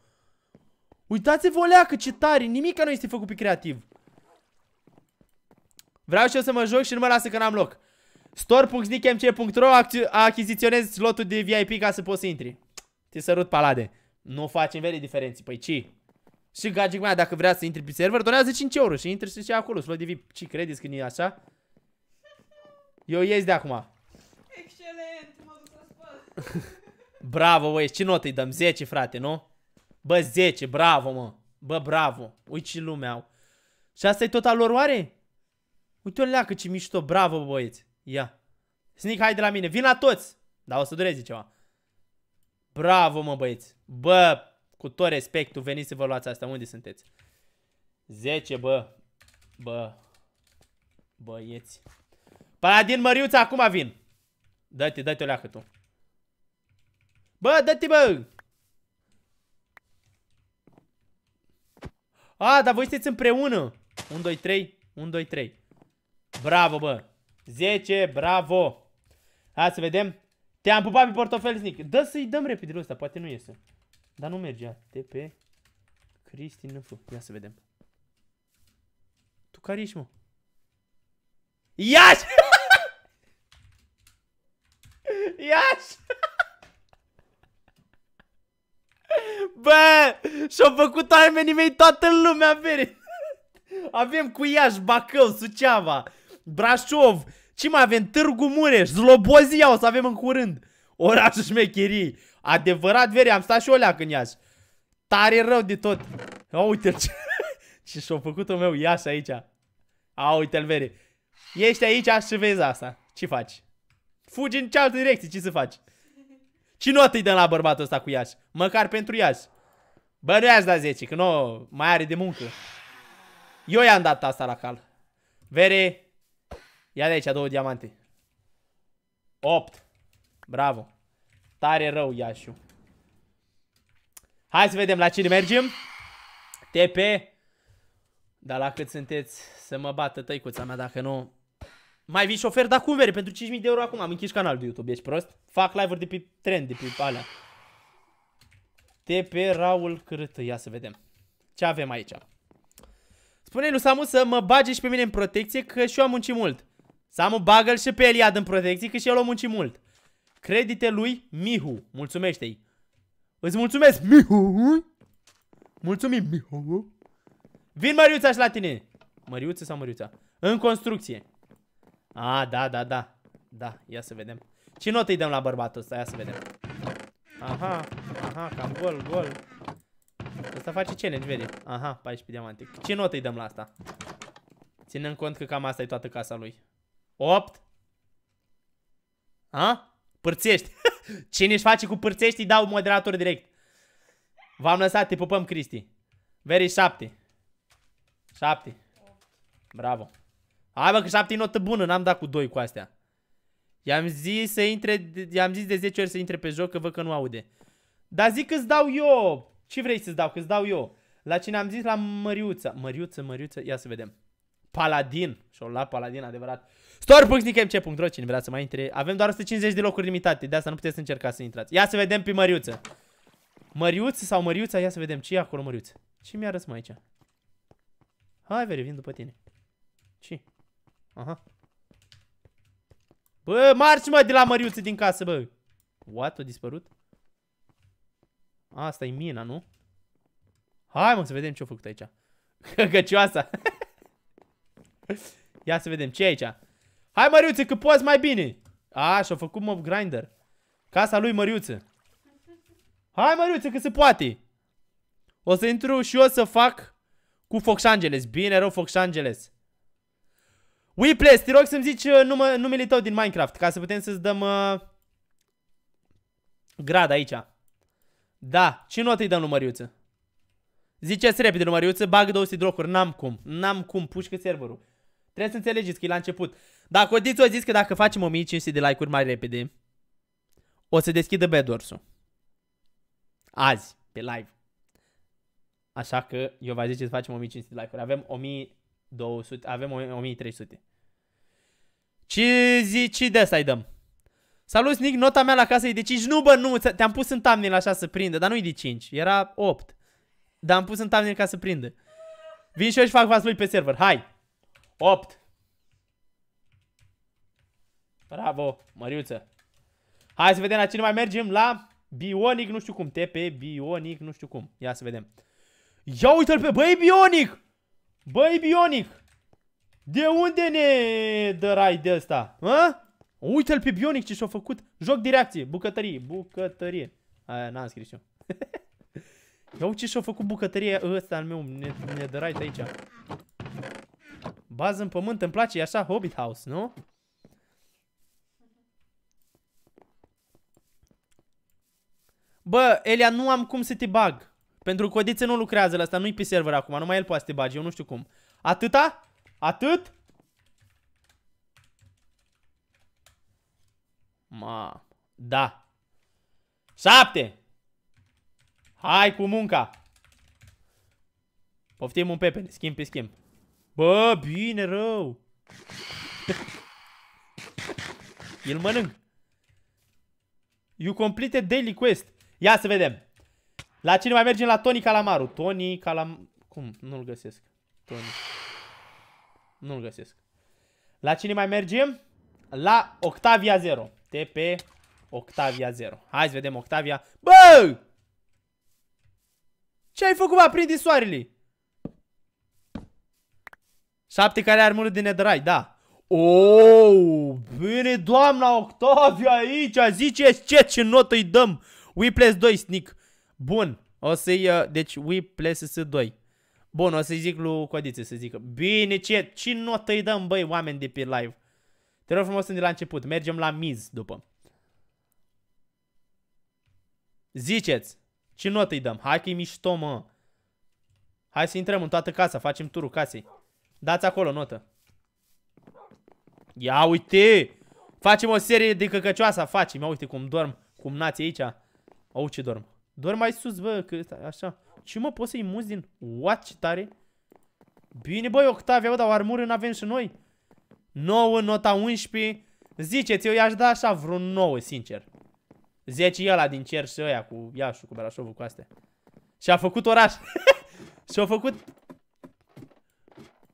Uitați-vă, oleacă, ce tare, nimica nu este făcut pe creativ. Vreau și eu să mă joc și nu mă lasă că n-am loc. store punct snikmc punct ro achiziționez slotul de V I P ca să poți să intri. Te sărut, palade. Nu facem vele diferenții, păi ci. Și gagic mea, dacă vrea să intri pe server, donează cinci euro și intri și acolo, slot de V I P. Ce credeți că nu e așa? Eu ies de acum. Excelent, mă duc să spăl. Bravo, băi, ce notă îi dăm? zece, frate, nu? Bă, zece, bravo, mă. Bă, bravo. Uite ce lume au. Și asta e tot al lor, oare? Uite o leacă ce mișto, bravo, bă, băieți. Ia. Snick, hai de la mine. Vin la toți. Dar o să dureze ceva. Bravo, mă, băieți. Bă, cu tot respectul, veniți să vă luați asta. Unde sunteți? zece, bă. Bă. Băieți. Paladin Măriuța, acum vin. Dă-te, dă-te o leacă tu. Bă, dă-te, bă! A, dar voi sunteți împreună. unu, doi, trei. unu, doi, trei. Bravo, bă. zece, bravo. Hai să vedem. Te-am pupat pe portofel, Snick. Dă să-i dăm repede lui ăsta, poate nu iese. Dar nu merge. T P. Cristin, fă. Ia să vedem. Tu care ești, mă? Ia-și! Și-au făcut oamenii mei toată lumea bere. Avem Cuiaș, Bacău, Suceava, Brașov. Ce mai avem? Târgu Mureș, Zlobozia o să avem în curând. Orașul șmecherii. Adevărat, veri, am stat și o leacă în Iași. Tare rău de tot. A, uite ce... ce și-a făcut-o meu Iași aici. A, uite-l, veri. Ești aici și vezi asta. Ce faci? Fugi în cealaltă direcție, ce să faci? Ce notă-i dăm la bărbatul ăsta cu Iași? Măcar pentru Iași. Bă, nu i-aș da zece, că nu mai are de muncă. Eu i-am dat asta la cal. Vere, ia de aici două diamante. opt. Bravo. Tare rău, Iașiu. Hai să vedem la cine mergem. T P. Dar la cât sunteți să mă bată tăicuța mea, dacă nu... Mai vii șofer, dar cum, vere? Pentru cinci mii de euro acum am închis canalul de YouTube, ești prost? Fac live-uri de pe trend, de pe alea. T P Raul Cârâtă, ia să vedem. Ce avem aici? Spune lui Samu să mă bage și pe mine în protecție, că și eu am muncit mult. Samu, bagă-l și pe Eliad în protecție, că și el a muncit mult. Credite lui Mihu, mulțumește-i. Îți mulțumesc, Mihu. Mulțumim, Mihu. Vin Măriuța și la tine. Măriuță sau Măriuța? În construcție. A, da, da, da. Da, ia să vedem. Ce notă îi dăm la bărbatul ăsta? Ia să vedem. Aha, aha, cam gol, gol. Asta face challenge, vede. Aha, paisprezece diamante. Ce notă îi dăm la asta? Ținând cont că cam asta e toată casa lui. opt. A? Pârțești. Cine își face cu pârțești îi dau moderator direct. V-am lăsat, te pupăm, Cristi. Veri, șapte. șapte. Bravo. Hai, bă, că șapte e notă bună, n-am dat cu doi cu astea. I-am zis să intre, i-am zis de zece ori să intre pe joc, că văd că nu aude. Dar zic că-ți dau eu. Ce vrei să-ți dau? Că-ți dau eu. La cine am zis? La Măriuța. Măriuță, Măriuță, ia să vedem. Paladin. Și-o la Paladin, adevărat. store punct snikmc punct ro, cine vrea să mai intre. Avem doar o sută cincizeci de locuri limitate, de asta nu puteți încerca să intrați. Ia să vedem pe Măriuță. Măriuță sau Măriuța? Ia să vedem. Ce e acolo, Măriuță? Ce mi-a rămas aici? Hai, veri, vin după tine. Ce? Aha. Bă, marci, mă, de la Măriuță din casă, bă. What? A dispărut? Asta e mina, nu? Hai, mă, să vedem ce-a făcut aici. Căcăcioasa. Ia să vedem ce e aici. Hai, Măriuță, că poți mai bine. A, și-a făcut mob grinder. Casa lui Măriuță. Hai, Măriuță, că se poate. O să intru și eu să fac cu Foxangeles. Bine, rău, Foxangeles. Weepless, te rog să-mi zici num numele tău din Minecraft, ca să putem să-ți dăm uh, grad aici. Da, ce notă îi dăm lui Măriuță? Ziceți repede lui Măriuță, bagă două sute de locuri, n-am cum, n-am cum, pușcă serverul. Trebuie să înțelegeți că e la început. Dar Codiță a zis că dacă facem o mie cinci sute de like-uri mai repede, o să deschidă Bedwars-ul. Azi, pe live. Așa că eu v-a zice să facem o mie cinci sute de like-uri, avem o mie două sute, avem o mie trei sute. Ce zici de asta îi dăm? Salut, Nick, nota mea la casă e de cinci. Nu, bă, nu, te-am pus în thumbnail așa să prindă, dar nu e de cinci, era opt. Dar am pus în thumbnail ca să prindă. Vin și eu și fac vas lui pe server, hai! opt. Bravo, Măriuță. Hai să vedem la cine mai mergem, la Bionic, nu știu cum, T P, Bionic, nu știu cum. Ia să vedem. Ia uite-l pe, băi, Bionic! Băi, Bionic! De unde ne dărai de ăsta? Uite-l pe Bionic ce și-a făcut. Joc de reacție, bucătărie, bucătărie. Aia n-am scris eu. Ia uite ce și-a făcut bucătărie ăsta al meu, ne, ne dărai de aici. Bază în pământ, îmi place, e așa Hobbit House, nu? Bă, Elia, nu am cum să te bag. Pentru că Codiță nu lucrează la asta, nu-i pe server acum, numai el poate să te bagi, eu nu știu cum. Atâta? Atât? Ma, da. șapte! Hai cu munca! Poftim un pepene, schimb pe schimb. Bă, bine rău! El mănânc. You completed daily quest. Ia să vedem. La cine mai mergem? La Tony Calamaru. Tony Calam... Cum? Nu-l găsesc. Tony. Nu-l găsesc. La cine mai mergem? La Octavia zero. T P Octavia zero. Hai să vedem Octavia. Bă! Ce ai făcut, bă? Prinde soarele! Șapte care ar murit din netherite, da. Oh, bine, doamna Octavia aici, ziceți ce, ce notă îi dăm. Whiplash doi, Snick. Bun, o să-i, uh, deci Whiplash doi. Bun, o să-i zic lui Codiță să zică. Bine, ce, ce notă îi dăm, băi, oameni de pe live. Te rog frumos, sunt de la început, mergem la miz după. Ziceți, ce notă îi dăm? Hai că-i mișto, mă. Hai să intrăm în toată casa, facem turul casei. Dați acolo notă. Ia uite! Facem o serie de căcăcioasa, facem. Ia uite cum dorm, cum nați aici. Au, ce dorm. Dorm mai sus, bă, că așa. Ce, mă, poți să-i muți din... What, ce tare! Bine, băi, Octavia, bă, dar o armură n-avem și noi. nouă, nota unsprezece. Ziceți, eu i-aș da așa vreun nouă, sincer. zece e ăla din cer și ăia cu Iașu, cu Brașovul, cu astea. Și a făcut oraș. Și a făcut...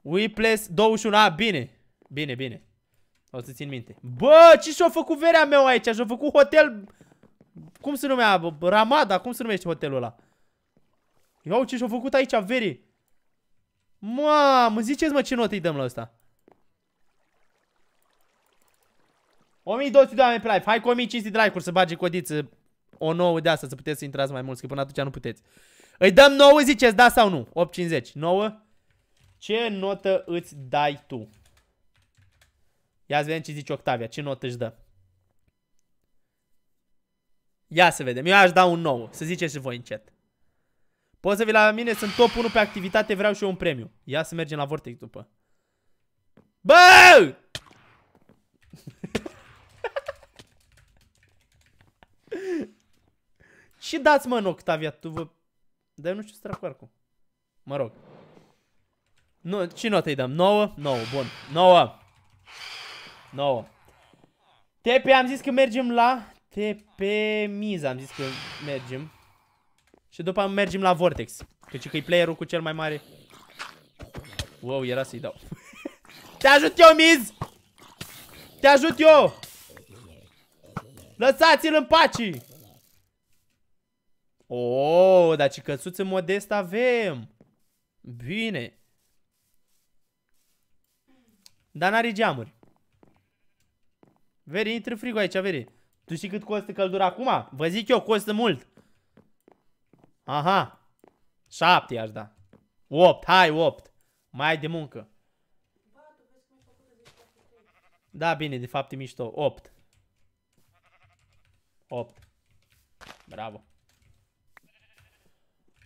Whiplash douăzeci și unu. A, bine. Bine, bine. O să țin minte. Bă, ce și-a făcut verea meu aici? Și-a făcut hotel... Cum se numea? Ramada? Cum se numește hotelul ăla? Iau, ce și-a făcut aici verii. Mamă, ziceți, mă, ce notă îi dăm la ăsta. o mie două sute de oameni pe live. Hai cu o mie cinci sute de like-uri să bage Codiță o nouă de asta, să puteți să intrați mai mulți, că până atunci nu puteți. Îi dăm nouă, ziceți, da sau nu? opt cincizeci. nouă. Ce notă îți dai tu? Ia să vedem ce zice Octavia, ce notă își dă. Ia să vedem, eu aș da un nouă, să ziceți și voi încet. Poți să vii la mine, sunt top unu pe activitate, vreau și eu un premiu. Ia să mergem la Vortex după. Bă! Și dați, mă, în Octavia, tu vă... Dar eu nu știu să trag cu. Mă rog. Nu, ce notă îi dăm? nouă? nouă, bun. nouă. nouă. T P, am zis că mergem la... T P Miza, am zis că mergem. Și după mergem la Vortex. Căci că e playerul cu cel mai mare. Wow, era să-i dau. Te ajut eu, Miz! Te ajut eu! Lăsați-l în pace! Oh, dar ce căsuță modest avem! Bine! Dar n-are geamuri. Veri, intră frigul aici, Veri. Tu știi cât costă căldura acum? Vă zic eu, costă mult. Aha. șapte i-aș da. opt, hai, opt. Mai ai de muncă. Da, bine, de fapt e mișto. opt. opt. Bravo.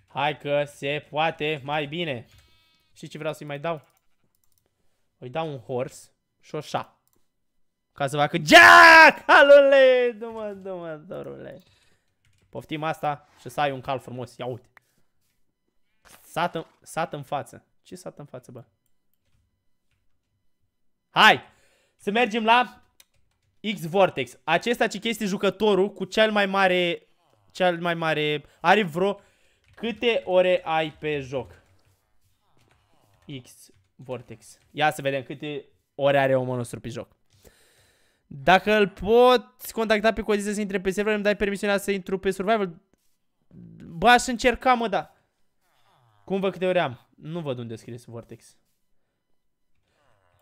Hai că se poate mai bine. Știi ce vreau să-i mai dau? Îi dau un horse și o șa. Ca să facă Jack! Halule! Dumă, dumă, dorule! Poftim asta și să ai un cal frumos. Ia uite! Sat în, sat în față. Ce sat în față, bă? Hai! Să mergem la X-Vortex. Acesta ce este jucătorul cu cel mai mare... Cel mai mare... Are vreo... Câte ore ai pe joc? X... Vortex. Ia să vedem câte ore are omul nostru pe joc. Dacă îl pot contacta pe Codiță să intre pe server, îmi dai permisiunea să intru pe survival? Bă, aș încerca, mă, da. Cum văd câte ore am? Nu văd unde scrie Vortex.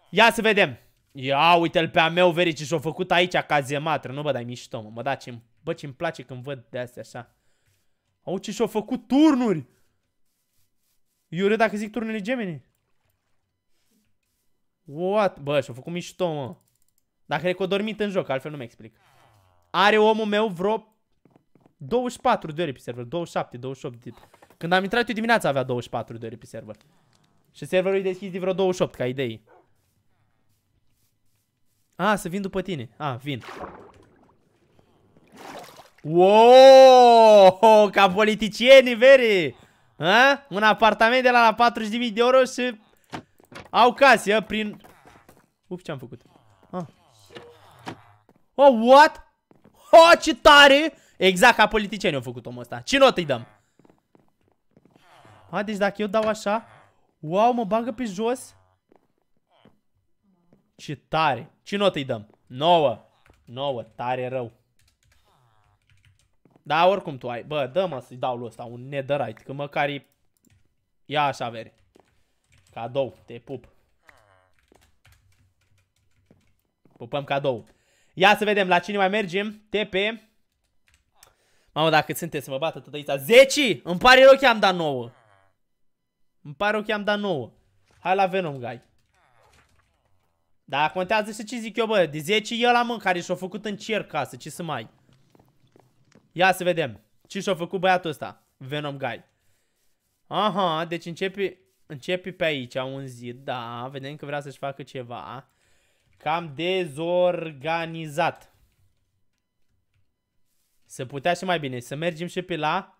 Ia să vedem. Ia uite-l pe a meu, Veri, ce și-o făcut aici, cazematră. Nu, bă, dar-i mișto, mă. Mă, da, ce-mi... Bă, ce-mi place când văd de-astea așa. Au, ce și-o făcut turnuri! Eu râd dacă zic turnurile gemene. What? Bă, și-a făcut mișto, mă. Dar cred că a dormit în joc, altfel nu mi explic. Are omul meu vreo douăzeci și patru de ore pe server, douăzeci și șapte, douăzeci și opt. Când am intrat eu dimineața avea douăzeci și patru de ore pe server. Și serverul e deschis de vreo douăzeci și opt, ca idei. A, să vin după tine. A, vin. Wow! Ca politicienii, Veri! A? Un apartament de la, la patruzeci de mii de euro și... Au casă prin... Uf, ce-am făcut? Ah. Oh, what? Oh, ce tare! Exact ca politicieni au făcut omul ăsta. Ce notă îi dăm? Ah, deci dacă eu dau așa... Wow, mă bagă pe jos. Ce tare! Ce notă îi dăm? nouă. nouă, tare rău. Da, oricum tu ai. Bă, dă-mă să-i dau lui ăsta un netherite, că măcar e... Ia așa, vere. Cadou, te pup. Pupăm cadou. Ia să vedem la cine mai mergem. T P. Mamă, dacă sunteți să mă bată tot aici. zece! Îmi pare rău că am dat nouă. Îmi pare rău că am dat nouă. Hai la Venom, gai. Dar contează și ce zic eu, bă. De zece e ăla, mă, care și-a făcut în cer casă. Ce să mai... Ia să vedem. Ce și-a făcut băiatul ăsta? Venom Guy. Aha, deci începe, începe pe aici un zid. Da, vedem că vrea să-și facă ceva. Cam dezorganizat. Se putea și mai bine. Să mergem și pe la...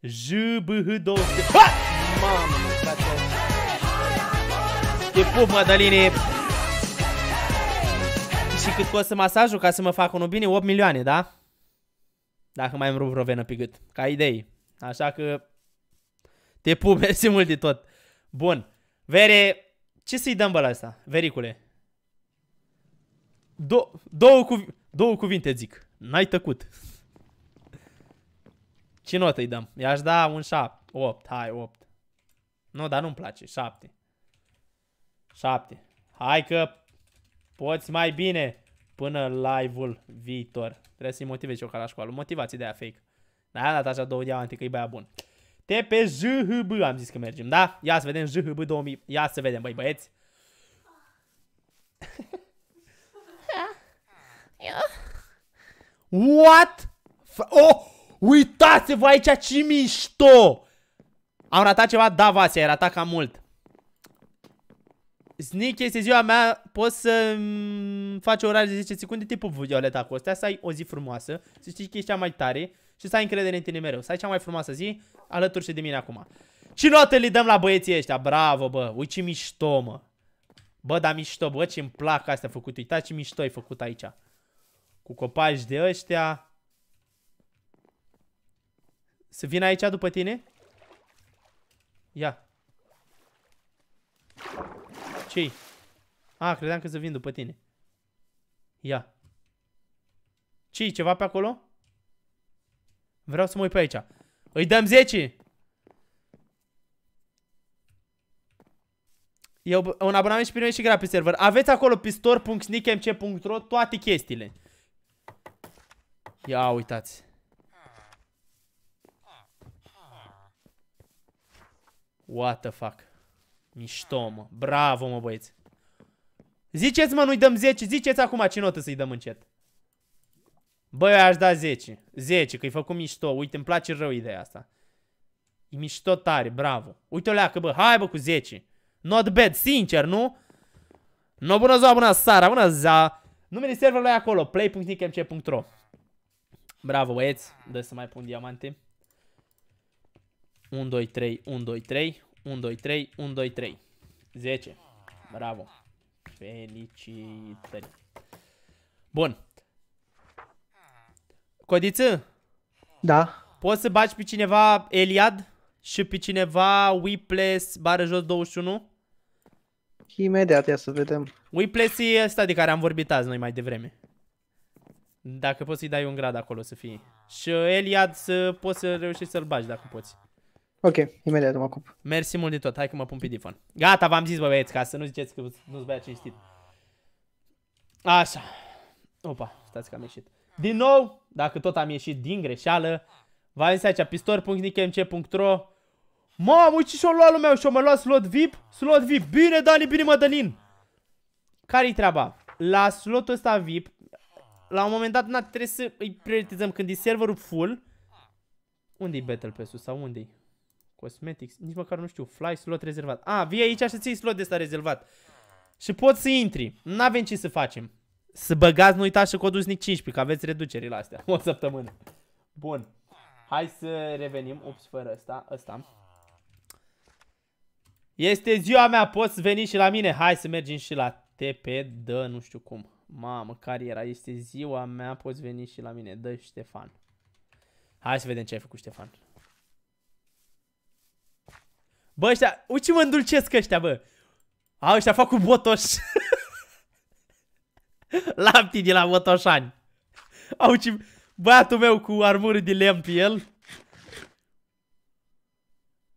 J B H două sute. Ha! Mamă, mă, te pup, Madaline! Și cât costă masajul ca să mă fac unul bine? opt milioane, da? Dacă mai îmi rup vreo venă pe gât. Ca idei. Așa că... Te pup, mersi mult de tot. Bun. Vere... Ce să-i dăm bă la asta? Vericule. Do două, cuv două cuvinte zic. N-ai tăcut. Ce notă îi dăm? I-aș da un șapte, opt. Hai, opt. Nu, dar nu-mi place. șapte. șapte. Hai că... Poți mai bine până live-ul viitor. Trebuie să-i motivezi eu ca la școală. Motivații de aia fake. Da, dat așa două diamante că e băia bun. T P J H B am zis că mergem, da? Ia să vedem J H B două mii. Ia să vedem, băi băieți. What? Oh, uitați-vă aici ce mișto! Am ratat ceva? Da, Vasi, ai ratat cam mult. Sneak, este ziua mea, poți să faci o orare de zece secunde, tipul Violeta Costea, să ai o zi frumoasă, să știi că ești cea mai tare și să ai încredere în tine mereu, să ai cea mai frumoasă zi alături și de mine acum. Ce notă le dăm la băieții ăștia? Bravo, bă, uite ce mișto, mă. Bă, da mișto, bă, ce-mi plac astea făcut, uitați ce mișto ai făcut aici. Cu copaci de ăștia. Să vin aici după tine? Ia. Ce-i? A, credeam că să vin după tine. Ia. Ce-i? Ceva pe acolo? Vreau să mă uit pe aici. Îi dăm zece! E un abonament și pe noi și grea pe server. Aveți acolo pe store punct snik m c punct ro toate chestiile. Ia uitați. What the fuck? Mișto, mă. Bravo, mă, băieți. Ziceți, mă, nu-i dăm zece. Ziceți acum ce notă să-i dăm încet. Bă, eu aș da zece. zece, că-i făcut mișto. Uite, îmi place rău ideea asta. E mișto tare, bravo. Uite-o leacă, bă. Hai, bă, cu zece. Not bad, sincer, nu? No, bună ziua, bună Sara, bună ziua. Numele serverului e acolo. play punct snik m c punct ro. Bravo, băieți. Dă să mai pun diamante. unu, doi, trei, unu, doi, trei. unu, doi, trei, unu, doi, trei. zece. Bravo. Felicitări. Bun. Codiță? Da. Poți să bagi pe cineva Eliad și pe cineva Weepless bară jos douăzeci și unu? Imediat, ia să vedem. Weepless e ăsta de care am vorbit azi noi mai devreme. Dacă poți să-i dai un grad acolo să fie. Și Eliad să poți să reușești să-l bagi dacă poți. Ok, imediat mă ocup. Mersi mult de tot, hai că mă pun pe difon. Gata, v-am zis, bă, băieți, ca să nu ziceți că nu-ți băia cinstit. Așa. Opa, stați că am ieșit. Din nou, dacă tot am ieșit din greșeală, v-am zis aici, pistor punct snik m c punct ro. Mamă, uite și-o lua lumea și-o mă lua slot V I P, slot V I P. Bine, Dani, bine, Mădălin. Care-i treaba? La slotul ăsta V I P, la un moment dat, na, trebuie să îi prioritizăm când e serverul full. Unde-i battle pass-ul sau unde-i? Cosmetics, nici măcar nu știu, fly, slot rezervat. A, vii aici și ții slot de ăsta rezervat. Și poți să intri. N-avem ce să facem. Să băgați, nu uitați și codul snik cincisprezece, că aveți reducerile astea. O săptămână. Bun. Hai să revenim. Ups, fără ăsta, ăsta. Este ziua mea, poți veni și la mine. Hai să mergem și la T P, dă nu știu cum. Mamă, care era? Este ziua mea, poți veni și la mine. Dă Ștefan. Hai să vedem ce ai făcut, Ștefan. Bă, ăștia, uite ce mă îndulcesc ăștia, bă. Au, ăștia fac cu botoș. Lapti de la botoșani. Au, ce... Băiatul meu cu armuri de lemn pe el.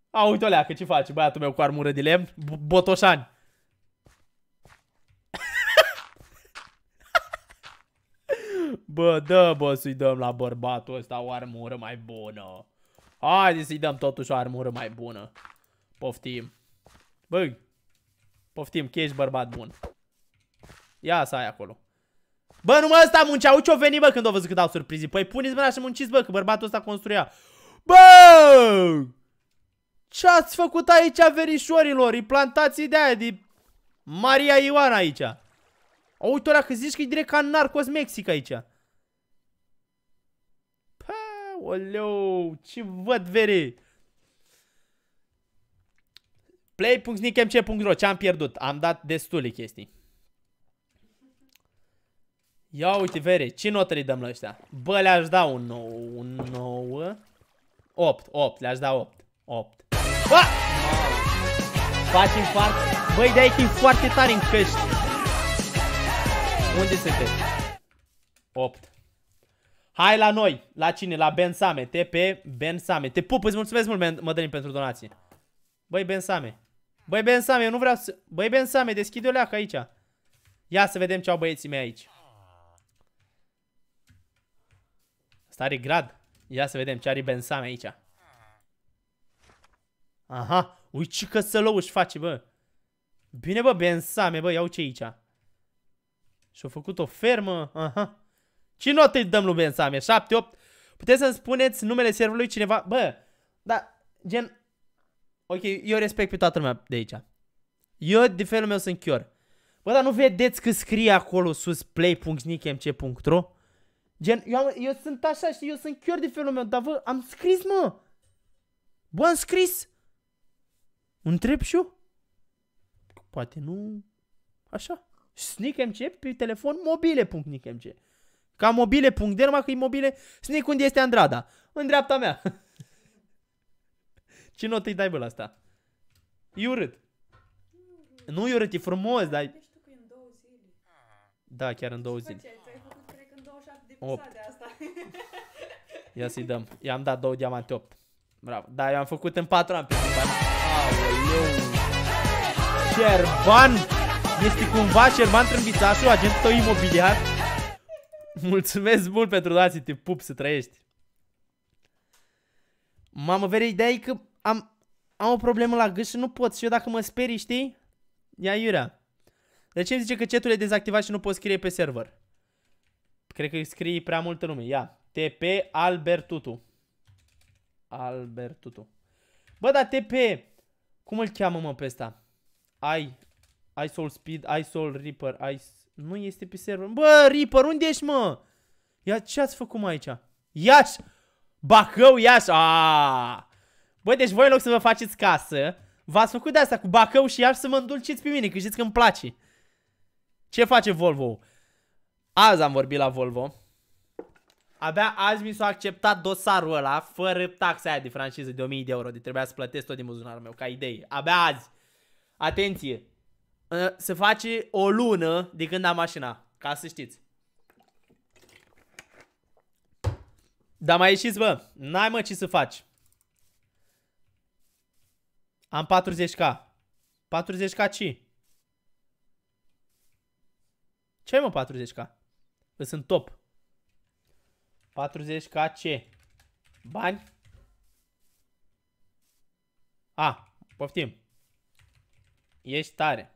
A, uite o leacă, ce face băiatul meu cu armură de lemn? Botoșani. Bă, dă, bă, să-i dăm la bărbatul ăsta o armură mai bună. Haide să-i dăm totuși o armură mai bună. Poftim. Bă, poftim, că ești bărbat bun. Ia să ai acolo. Bă, nu mă, ăsta muncea, uite ce-o veni, bă, când o văzut că dau surprizi. Păi puneți mâna și munciți, bă, că bărbatul ăsta construia. Bă! Ce ați făcut aici, verișorilor? Îi plantați de aia de Maria Ioana aici. O, uite ăla că zici că e direct ca Narcos Mexic aici. Pă, oleu, ce văd, vere. play punct snikmc punct ro, ce-am pierdut? Am dat destule chestii. Ia uite, vere, ce notă le dăm la ăștia? Bă, le-aș da un nouă, un nouă, opt, opt, le-aș da opt, opt. Bă! Faci infart? Băi, de aici e foarte tare în căști. Unde sunteți? opt. Hai la noi. La cine? La Ben Samete. Pe Ben Samete. Pup, îți mulțumesc mult, Mădălin, pentru donație. Băi, Ben Same. Băi, Ben Same, eu nu vreau să... Băi, Ben Same, deschide o leacă aici. Ia să vedem ce au băieții mei aici. Asta are grad. Ia să vedem ce are Ben Same aici. Aha, uite ce căsălău își face, bă. Bine, bă, Ben Same, bă, iau ce aici. Și-a făcut o fermă, aha. Ce notă îi dăm lui Ben Same? șapte, opt? Puteți să-mi spuneți numele serverului cineva? Bă, da, gen... Ok, eu respect pe toată lumea de aici. Eu, de felul meu, sunt chior. Bă, dar nu vedeți că scrie acolo sus play punct snikmc punct ro? Gen, eu, am, eu sunt așa, știi, eu sunt chior de felul meu, dar vă, am scris, mă. Bă, am scris. Întreb și eu? Poate nu... Așa. Snikmc pe telefon mobile punct snikmc. Ca mobile punct de, numai că e mobile. Snic, unde este Andrada? În dreapta mea. Ce notă-i dai, bă, la asta? E urât. Nu e urât, e frumos, dar... Da, chiar în două zile. opt. Ia să-i dăm. I-am dat două diamante, opt. Bravo. Da, eu am făcut în patru ani pe bani. Șerban! Este cumva Șerban Trâmbițașul, agentul tău imobiliar. Mulțumesc mult pentru dații, te pup, să trăiești. Mamă, vere, ideea e că am, am o problemă la gât și nu pot. Și eu dacă mă sperii, știi? Ia iurea. De ce îmi zice că chatul e dezactivat și nu pot scrie pe server? Cred că scrie prea multă lume. Ia. T P Albertutu. Albertutu. Bă, dar T P... Cum îl cheamă, mă, pe ăsta? Ai, ai Soul Speed, ai Soul Reaper, ai... Nu este pe server. Bă, Reaper, unde ești, mă? Ia, ce ați făcut, mă, aici? Iași! Bacău, Iași! Aaaa! Bă, deci voi, în loc să vă faceți casă, v-ați făcut de asta cu Bacău și Iași să mă îndulciți pe mine, că știți că îmi place. Ce face Volvo? Azi am vorbit la Volvo. Abia azi mi s-a acceptat dosarul ăla, fără taxa aia de franciză de o mie de euro, de trebuia să plătesc tot din buzunarul meu, ca idee. Abia azi. Atenție! Se face o lună de când am mașina, ca să știți. Dar mai ieșiți, bă, n-ai, mă, ce să faci. Am patruzeci k. patruzeci k ce? Ce-ai, mă, patruzeci k? Că sunt top. patruzeci k ce? Bani? A, poftim. Ești tare.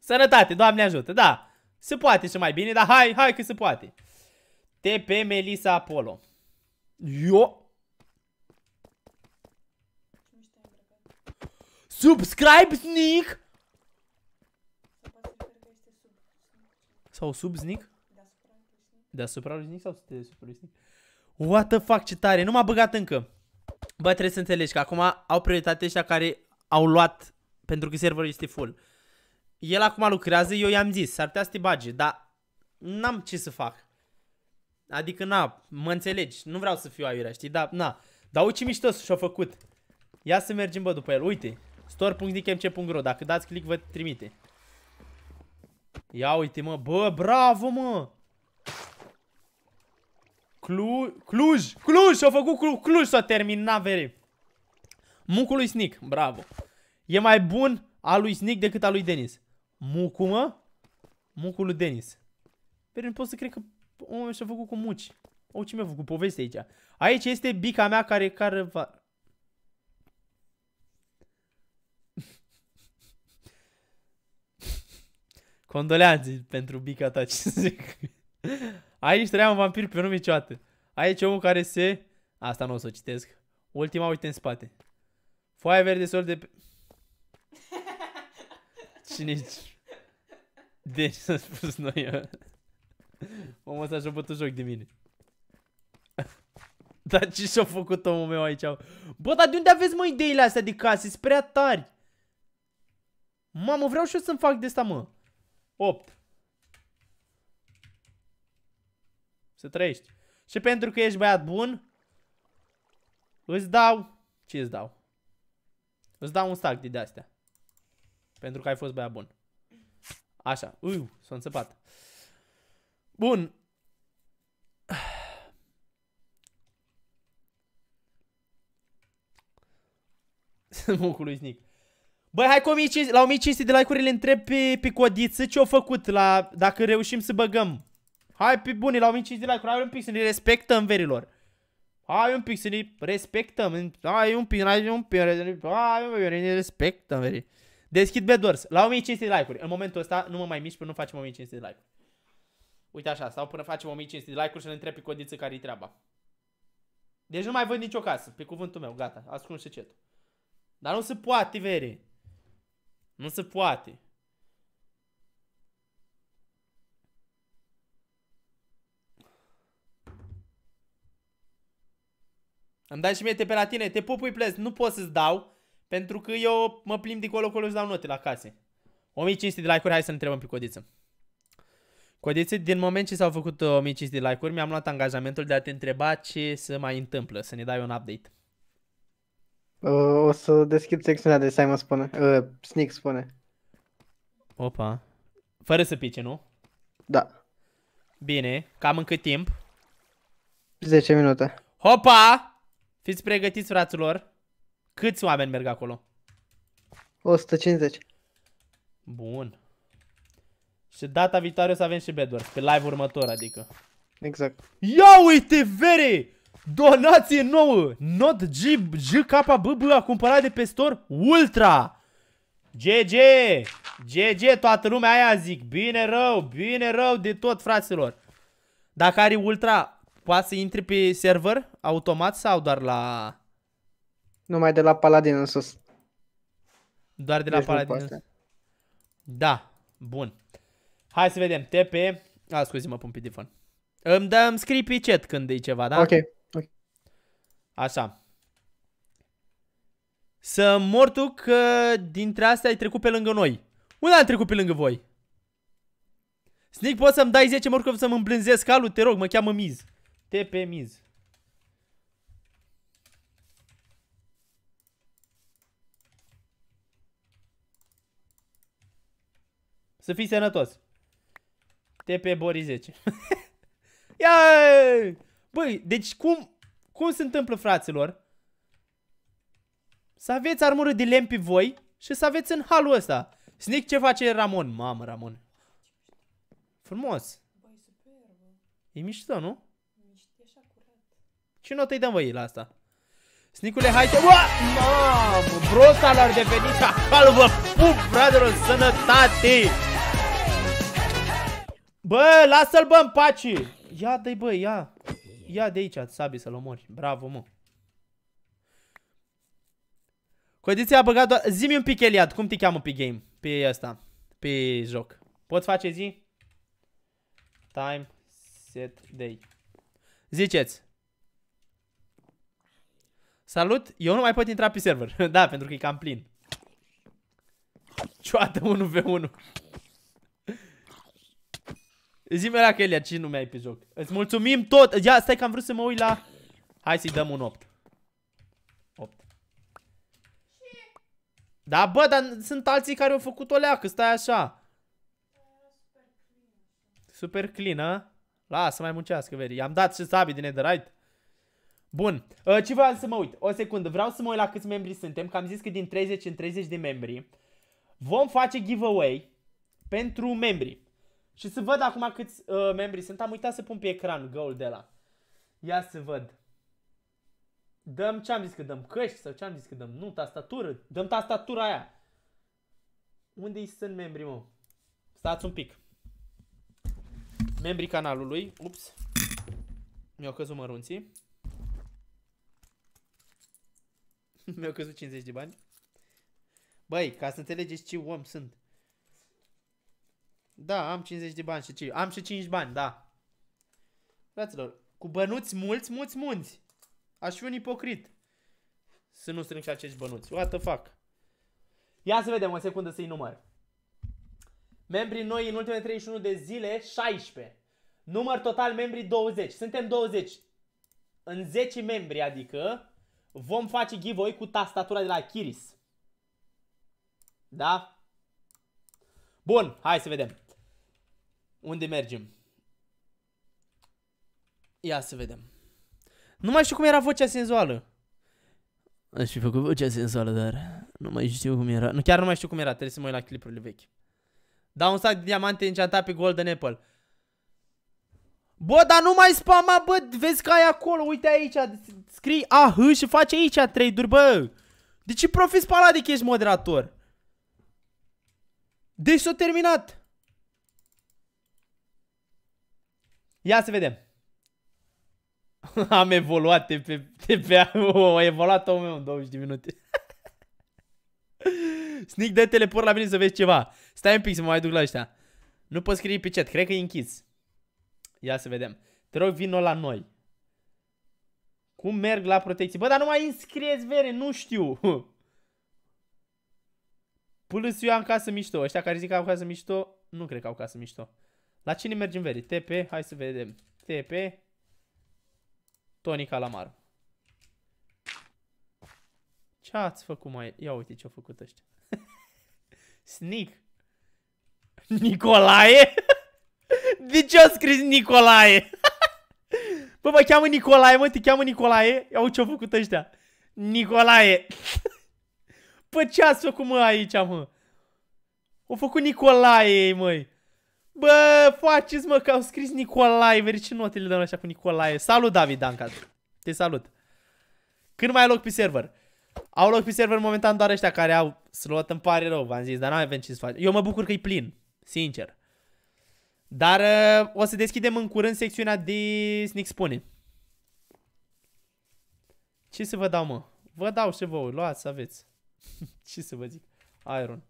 Sănătate, Doamne ajută, da. Se poate și mai bine, dar hai, hai că se poate. T P Melissa Apollo. Yo. Subscribe, Snik! Sau sub Snik? Deasupra lui Snik sau deasupra lui Snik? What the fuck, ce tare! Nu m-a băgat încă! Bă, trebuie să înțelegi că acum au prioritate ăștia care au luat pentru că serverul este full. El acum lucrează, eu i-am zis, s-ar putea să te bage, dar n-am ce să fac. Adică, na, mă înțelegi, nu vreau să fiu aiurea, știi? Dar, na, dar uite ce mișto și-a făcut. Ia să mergem, bă, după el. Uite. store punct snikmc punct ro. Dacă dați click, vă trimite. Ia uite, mă. Bă, bravo, mă. Cluj. Cluj. Cluj. S-a făcut Cluj. Cluj s-a terminat, vere. Mucul lui Snic. Bravo. E mai bun a lui Snic decât a lui Denis. Mucu, mă. Mucul lui Denis. Vere, nu pot să cred că omul s-a făcut cu muci. O, ce mi-a făcut poveste aici. Aici este bica mea care... care va... Condoleanțe pentru bica ta, ce să zic. Aici trăia un vampir pe nume Cioată. Aici omul care se... Asta nu o să o citesc. Ultima, uite în spate. Foaia verde sol de pe... Cine-i... De ce s-a spus noi? Omul ăsta și-a bătut joc de mine. Dar ce și-a făcut omul meu aici? Bă, dar de unde aveți, mă, ideile astea de case? Sunt prea tari. Mamă, vreau și eu să-mi fac de asta, mă. opt. Să trăiești. Și pentru că ești băiat bun, îți dau... Ce îți dau? Îți dau un stack de de-astea. Pentru că ai fost băiat bun. Așa. Uiu, s-a înțepat. Bun. Mucul lui Snic. Băi, hai cu o mie cinci sute, la o mie cinci sute de like-uri le întreb pe, pe Codiță ce-au făcut la, dacă reușim să băgăm. Hai pe bune, la o mie cinci sute de like-uri, hai un pic să ne respectăm, verilor. Hai un pic să ne respectăm, hai un pic, hai un pic, hai un pic, ne respectăm, veri. Deschid bedors, la o mie cinci sute de like-uri, în momentul ăsta nu mă mai mișc până nu facem o mie cinci sute de like-uri. Uite așa, stau până facem o mie cinci sute de like-uri și le întreb pe Codiță care-i treaba. Deci nu mai văd nicio casă, pe cuvântul meu, gata, ascund șecetul. Dar nu se poate, veri. Nu se poate. Îmi dai și mie te pe la tine. Te pupui plez. Nu pot să-ți dau. Pentru că eu mă plimb de colo-colo și dau note la case. o mie cinci sute de like-uri. Hai să întrebăm pe Codiță. Codiță, din moment ce s-au făcut o mie cinci sute de like-uri, mi-am luat angajamentul de a te întreba ce se mai întâmplă. Să ne dai un update. Uh, o să deschid secțiunea de Simon spune. Uh, Snic spune. Opa. Fără să pice, nu? Da. Bine. Cam în cât timp? zece minute. Hopa! Fiți pregătiți, fraților. Câți oameni merg acolo? o sută cincizeci. Bun. Și data viitoare o să avem și Bedwars. Pe live următor, adică. Exact. Ia uite, vere! Donație nouă! Not G K B B a cumpărat de pe store Ultra! G G! G G! Toată lumea aia zic! Bine rău! Bine rău de tot, fraților! Dacă are Ultra, poate să intri pe server automat sau doar la... Numai de la Paladin în sus. Doar de la deci Paladin în sus. Da, bun. Hai să vedem. T P... A, scuze-mă, pun pe telefon. Îmi, da, îmi scrii pe chat când e ceva, da? Ok. okay. Așa. Să mor tu că dintre astea ai trecut pe lângă noi. Unde am trecut pe lângă voi? Snic, poți să-mi dai zece morcovi să-mi îmblânzesc calul? Te rog, mă cheamă Miz. T P Miz. Să fii sănătos. T P Boris zece. Ia! Băi, deci cum, cum se întâmplă, fraților? Să aveți armură de lemn pe voi și să aveți în halul ăsta. Snic, ce face Ramon? Mamă, Ramon. Frumos. E mișto, nu? Ce notă-i dăm voi la asta? Snicule, hai te... Uah! Mamă, brosta l-ar deveni ca halvă. Pup, fraților, sănătate! Bă, lasă-l, bă, în pace! Ia de-i, bă, ia. Ia de aici, sabii să-l omori. Bravo, mă. Codiță a băgat doar... Zi-mi un pic, Eliad, cum te cheamă pe game? Pe ăsta. Pe joc. Poți face zi? Time set day. Ziceți. Salut, eu nu mai pot intra pe server. Da, pentru că e cam plin. Cioată unu v unu. Zi-mi era că Elia, ce nume ai pe joc? Îți mulțumim tot! Ia, stai că am vrut să mă uit la... Hai să-i dăm un opt. opt. Da, bă, dar sunt alții care au făcut o leacă, stai așa. Super clean, a? Lasă, mai muncească, veri. I-am dat și sabii din netherite. Bun, uh, ce vreau să mă uit? O secundă, vreau să mă uit la câți membri suntem, că am zis că din treizeci în treizeci de membri vom face giveaway pentru membri. Și să văd acum câți uh, membri sunt. Am uitat să pun pe ecran goal de la. Ia să văd. Dăm ce am zis că dăm, căști sau ce am zis că dăm? Nu, tastatură. Dăm tastatura aia. Unde-i sunt membrii, mă? Stați un pic. Membrii canalului. Ups. Mi-au căzut mărunții. Mi-au căzut cincizeci de bani. Băi, ca să înțelegeți ce om sunt. Da, am cincizeci de bani și ce? Am și cinci bani, da. Fraților, cu bănuți mulți, mulți munți. Aș fi un ipocrit să nu strâng și acești bănuți. What the fuck? Ia să vedem o secundă să-i număr. Membrii noi în ultimele treizeci și unu de zile, șaisprezece. Număr total membrii douăzeci. Suntem douăzeci. În zece membri, adică, vom face giveaway cu tastatura de la Kiris. Da? Bun, hai să vedem. Unde mergem? Ia să vedem. Nu mai știu cum era vocea senzuală. Aș fi făcut vocea senzuală, dar nu mai știu cum era. Nu, chiar nu mai știu cum era, trebuie să mă uit la clipurile vechi. Da, un sac de diamante enchantat pe Golden Apple. Bă, dar nu mai spama, bă, vezi că ai acolo, uite aici, scrii A H și faci aici trade-uri, bă. De ce profi spaladic ești moderator? Deci s-a terminat. Ia să vedem. Am evoluat T P A, a evoluat omul meu în douăzeci de minute. Sneak, dă teleport la mine să vezi ceva. Stai un pic să mă mai duc la ăștia. Nu poți scrie pe chat, cred că e închis. Ia să vedem. Te rog, vino la noi. Cum merg la protecție? Bă, dar nu mai înscrieți, vere, nu știu. Pulus, eu am casă mișto. Ăștia care zic că au casă mișto, nu cred că au casă mișto. La cine mergem, vere? T P, hai să vedem. T P Tony Calamar. Ce ați făcut mai... Ia uite ce-au făcut ăștia. Sneak. Nicolae? De ce au scris Nicolae? Bă, mă cheamă Nicolae, mă, te cheamă Nicolae? Ia uite ce-au făcut ăștia. Nicolae. Bă, ce ați făcut, mă, aici, mă? Au făcut Nicolae, măi. Bă, faceți, mă, că au scris Nicolae. Veri ce note le dăm așa cu Nicolae. Salut, David Danca. Te salut. Când mai ai loc pe server? Au loc pe server momentan doar ăștia care au slot. Îmi pare rău, v-am zis, dar n-am avem ce să facem. Eu mă bucur că e plin, sincer. Dar uh, o să deschidem în curând secțiunea de Sneak Spune. Ce să vă dau, mă? Vă dau și vouă, luați să aveți. Ce să vă zic? Iron.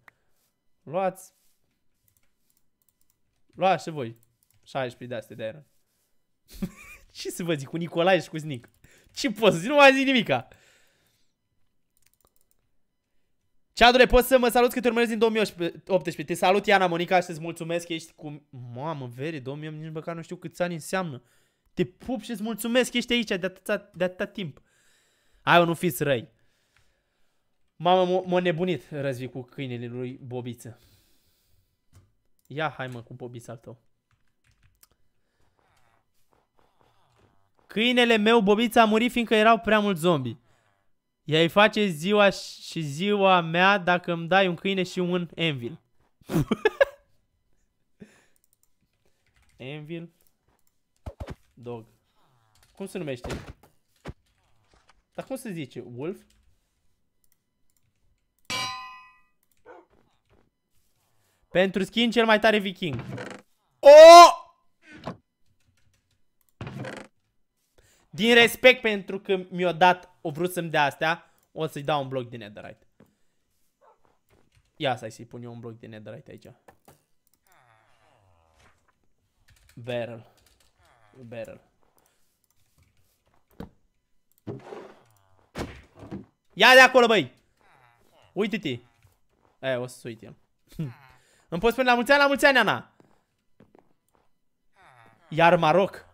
Luați. Luați și voi șaisprezece de astea de aer. Ce să vă zic cu Nicolae și cu Snic? Ce pot să zic? Nu mai zic nimica. Ceadule, poți să mă salut că te urmăresc din două mii optsprezece. Te salut, Iana Monica, și să-ți mulțumesc că ești cu... Mamă, veri, două mii opt, nici măcar nu știu câți ani înseamnă. Te pup și-ți mulțumesc că ești aici de atâta, de atâta timp. Hai, nu fiți răi. Mamă, m-a nebunit Răzvi cu câinele lui Bobiță. Ia, hai mă, cu Bobița al tău. Câinele meu, Bobița, a murit fiindcă erau prea mulți zombi. Ea îi face ziua și ziua mea dacă îmi dai un câine și un anvil. Anvil dog. Cum se numește? Dar cum se zice? Wolf? Pentru skin cel mai tare viking. Oh! Din respect pentru că mi-o dat, o vrut să-mi dea astea, o să-i dau un bloc de netherite. Ia să-i pun eu un bloc de netherite aici. Barrel. Barrel. Ia de acolo, băi! Uite-te! E, o să-ți uite el. Îmi poți spune la mulți ani, la mulți ani, Ana. Iar Maroc.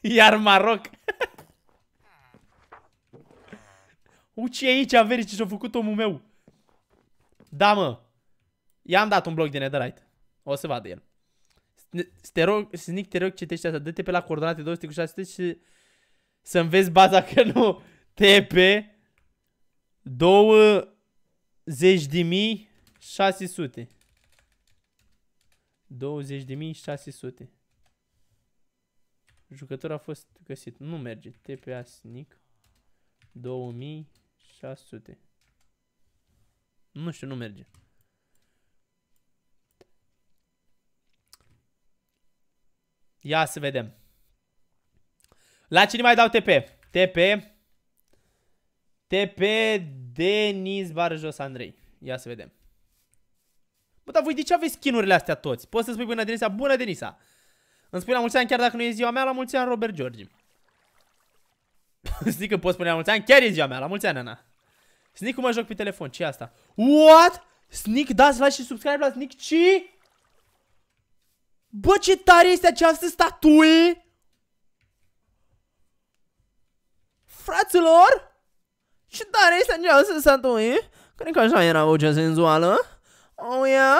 Iar Maroc. Uci aici, averi ce și-a făcut omul meu. Da, mă. I-am dat un bloc de netherite. O să vadă el. Te rog, Snic, te rog, citește asta. Dă-te pe la coordonate două sute cu șase sute și să înveți baza că nu. T P douăzeci de mii șase sute. douăzeci de mii șase sute. Jucătorul a fost găsit. Nu merge. T P A Snic două mii șase sute. Nu știu, nu merge. Ia să vedem. La cine mai dau T P? T P. T P Denis Barjos Andrei. Ia să vedem. Bă, dar voi de ce aveți skin-urile astea toți? Poți să spui bună Denisa? Bună Denisa! Îmi spui la mulți ani, chiar dacă nu e ziua mea, la mulți ani Robert George. Snic, că poți spune la mulți ani, chiar e ziua mea, la mulți ani, Ana. Snic, cum mă joc pe telefon, ce asta? What? Snic, dați like și subscribe la Snic, ce? Bă, ce tare este această statuie! Fraților! Ce tare este această statuie! Cred că așa era vocea senzuală. Oh, yeah.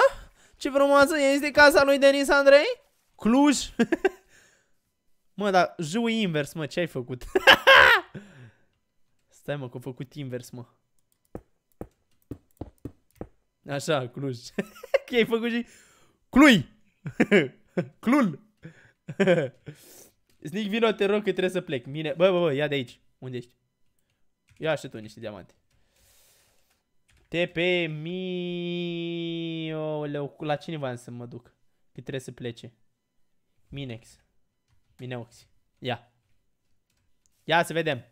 Ce frumoasă este casa lui Denis Andrei! Cluj! Mă, dar jui invers, mă, ce ai făcut? Stai, mă, că a făcut invers, mă. Așa, Cluj. Că ai făcut și... Clui! Clul! Snic, vino, te rog, că trebuie să plec. Mine... Bă, bă, bă, ia de aici. Unde ești? Ia și tu niște diamante. T P mi... La cine v-am să mă duc? Că trebuie să plece. Minex. Mineox. Ia. Ia să vedem.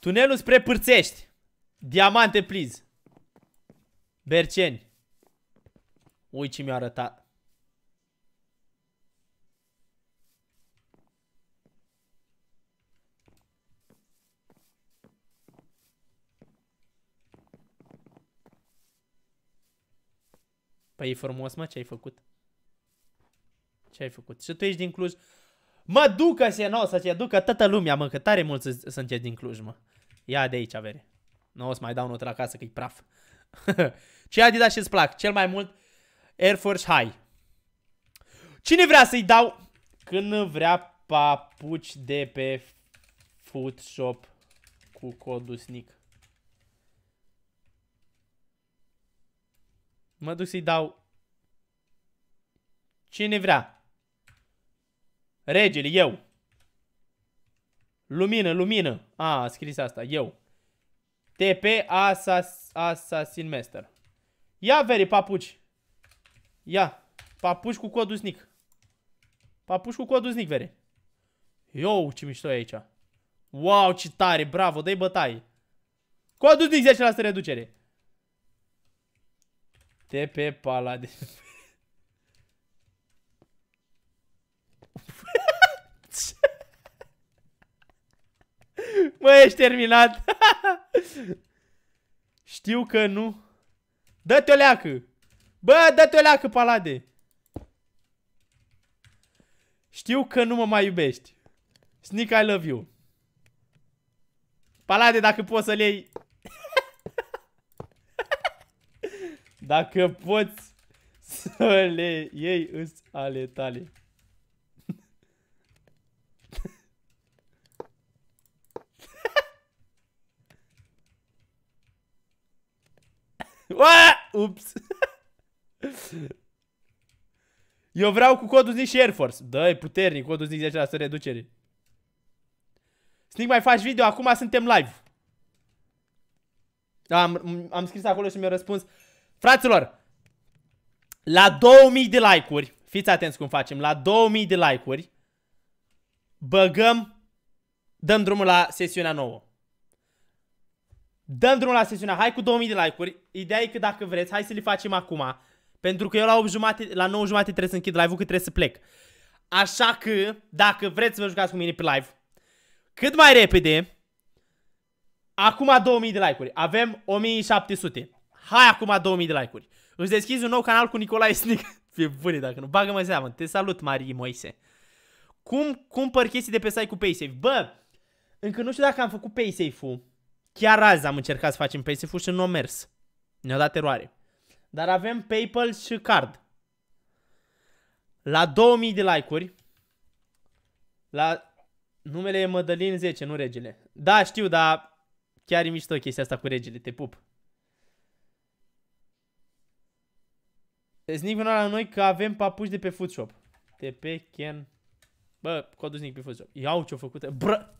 Tunelul spre Pârțești. Diamante, please. Berceni. Ui, ce mi-a arătat. Păi e frumos, mă, ce ai făcut? Ce ai făcut? Și tu ești din Cluj. Mă, ducă-se, nu o să-ți aducă toată lumea, mă, că tare mult sunteți din Cluj, mă. Ia de aici, avere. Nu o să mai dau notă la casă, că-i praf. Ce Adidas și-ți plac? Cel mai mult Air Force High. Cine vrea să-i dau? Când vrea papuci de pe Footshop cu codul Snic. Mă duc să-i dau. Cine vrea? Regele, eu. Lumină, lumină. A, a scris asta, eu. T P Asas, Assassin Master. Ia, veri, papuci. Ia, papuci cu codul Snic. Papuci cu codul Snic, vere. Yo, ce mișto e aici. Wow, ce tare, bravo, dă-i bătaie. Codul Snic, zece la sută reducere. T P Paladin. Mă, ești terminat. Știu că nu. Dă-te o leacă. Bă, dă-te o leacă, Palade. Știu că nu mă mai iubești. Snic, I love you. Palade, dacă poți să-l iei. Dacă poți să le iei, îți ale tale. Ups. Eu vreau cu codul Snic și Air Force. Dă-i puternic, codul Snic zece la sută reducere. Snic, mai faci video? Acum suntem live. Am, am scris acolo și mi-a răspuns. Fraților, la două mii de like-uri, fiți atenți cum facem, la două mii de like-uri, băgăm, dăm drumul la sesiunea nouă. Dăm drumul la sesiunea, hai cu două mii de like-uri, ideea e că dacă vreți, hai să le facem acum, pentru că eu la opt jumate, la nouă jumate trebuie să închid live-ul, că trebuie să plec. Așa că, dacă vreți să vă jucați cu mine pe live, cât mai repede, acum două mii de like-uri, avem o mie șapte sute. Hai acum două mii de like-uri. Îți deschizi un nou canal cu Nicolae Snic. Fie bune dacă nu. Bagă-mă seama. Te salut, Marie Moise. Cum cumpăr chestii de pe site cu PaySafe? Bă, încă nu știu dacă am făcut PaySafe-ul. Chiar azi am încercat să facem paysafe-ul și nu a mers. Ne-a dat eroare. Dar avem PayPal și card. La două mii de like-uri. La... Numele e Mădălin zece, nu regele. Da, știu, dar chiar e mișto chestia asta cu regele. Te pup. Snic vino la noi că avem papuși de pe Footshop. T P, Ken... Bă, codul snic pe Footshop. Iau ce-o făcută. Bră!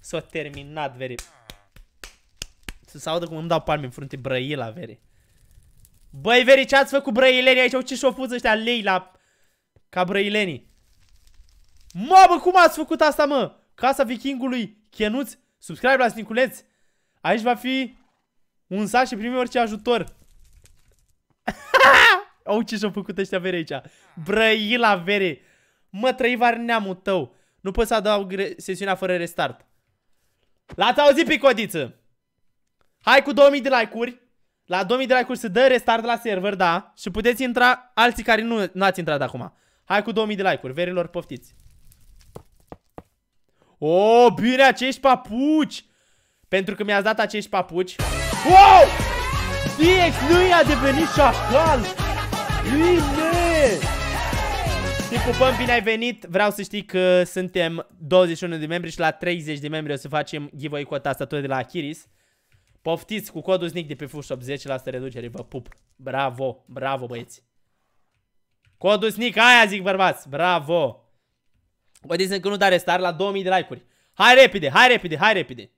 S-a terminat, veri. Să-ți audă cum îmi dau palme în frunte. Brăila, veri. Băi, veri, ce-ați făcut brăilenii aici? Au ce și-o pus ăștia lei la... Ca brăilenii. Mamă, cum ați făcut asta, mă? Casa Vikingului Chenuț. Subscribe la Sniculeț. Aici va fi un sat și primi orice ajutor. Au ce și-au făcut ăștia vere aici. Brăila, vere. Mă, trăivar neamul tău. Nu pot să adaug sesiunea fără restart. L-ați auzit pe Codiță. Hai cu două mii de like-uri. La două mii de like-uri se dă restart la server, da. Și puteți intra alții care nu, nu ați intrat acum. Hai cu două mii de like-uri, verilor, poftiți. O, bine, acești papuci. Pentru că mi-ați dat acești papuci. Wow! D X nu i-a devenit șacal. Bine! Te pupăm, bine ai venit. Vreau să știi că suntem douăzeci și unu de membri și la treizeci de membri o să facem giveaway cu o tastatură de la Achiris. Poftiți, cu codul snic de pe Footshop zece la sută reducere, vă pup. Bravo, bravo băieți. Codul snic, aia zic bărbați, bravo. Vedeți încă nu dă restart la două mii de like-uri. Hai repede, hai repede, hai repede.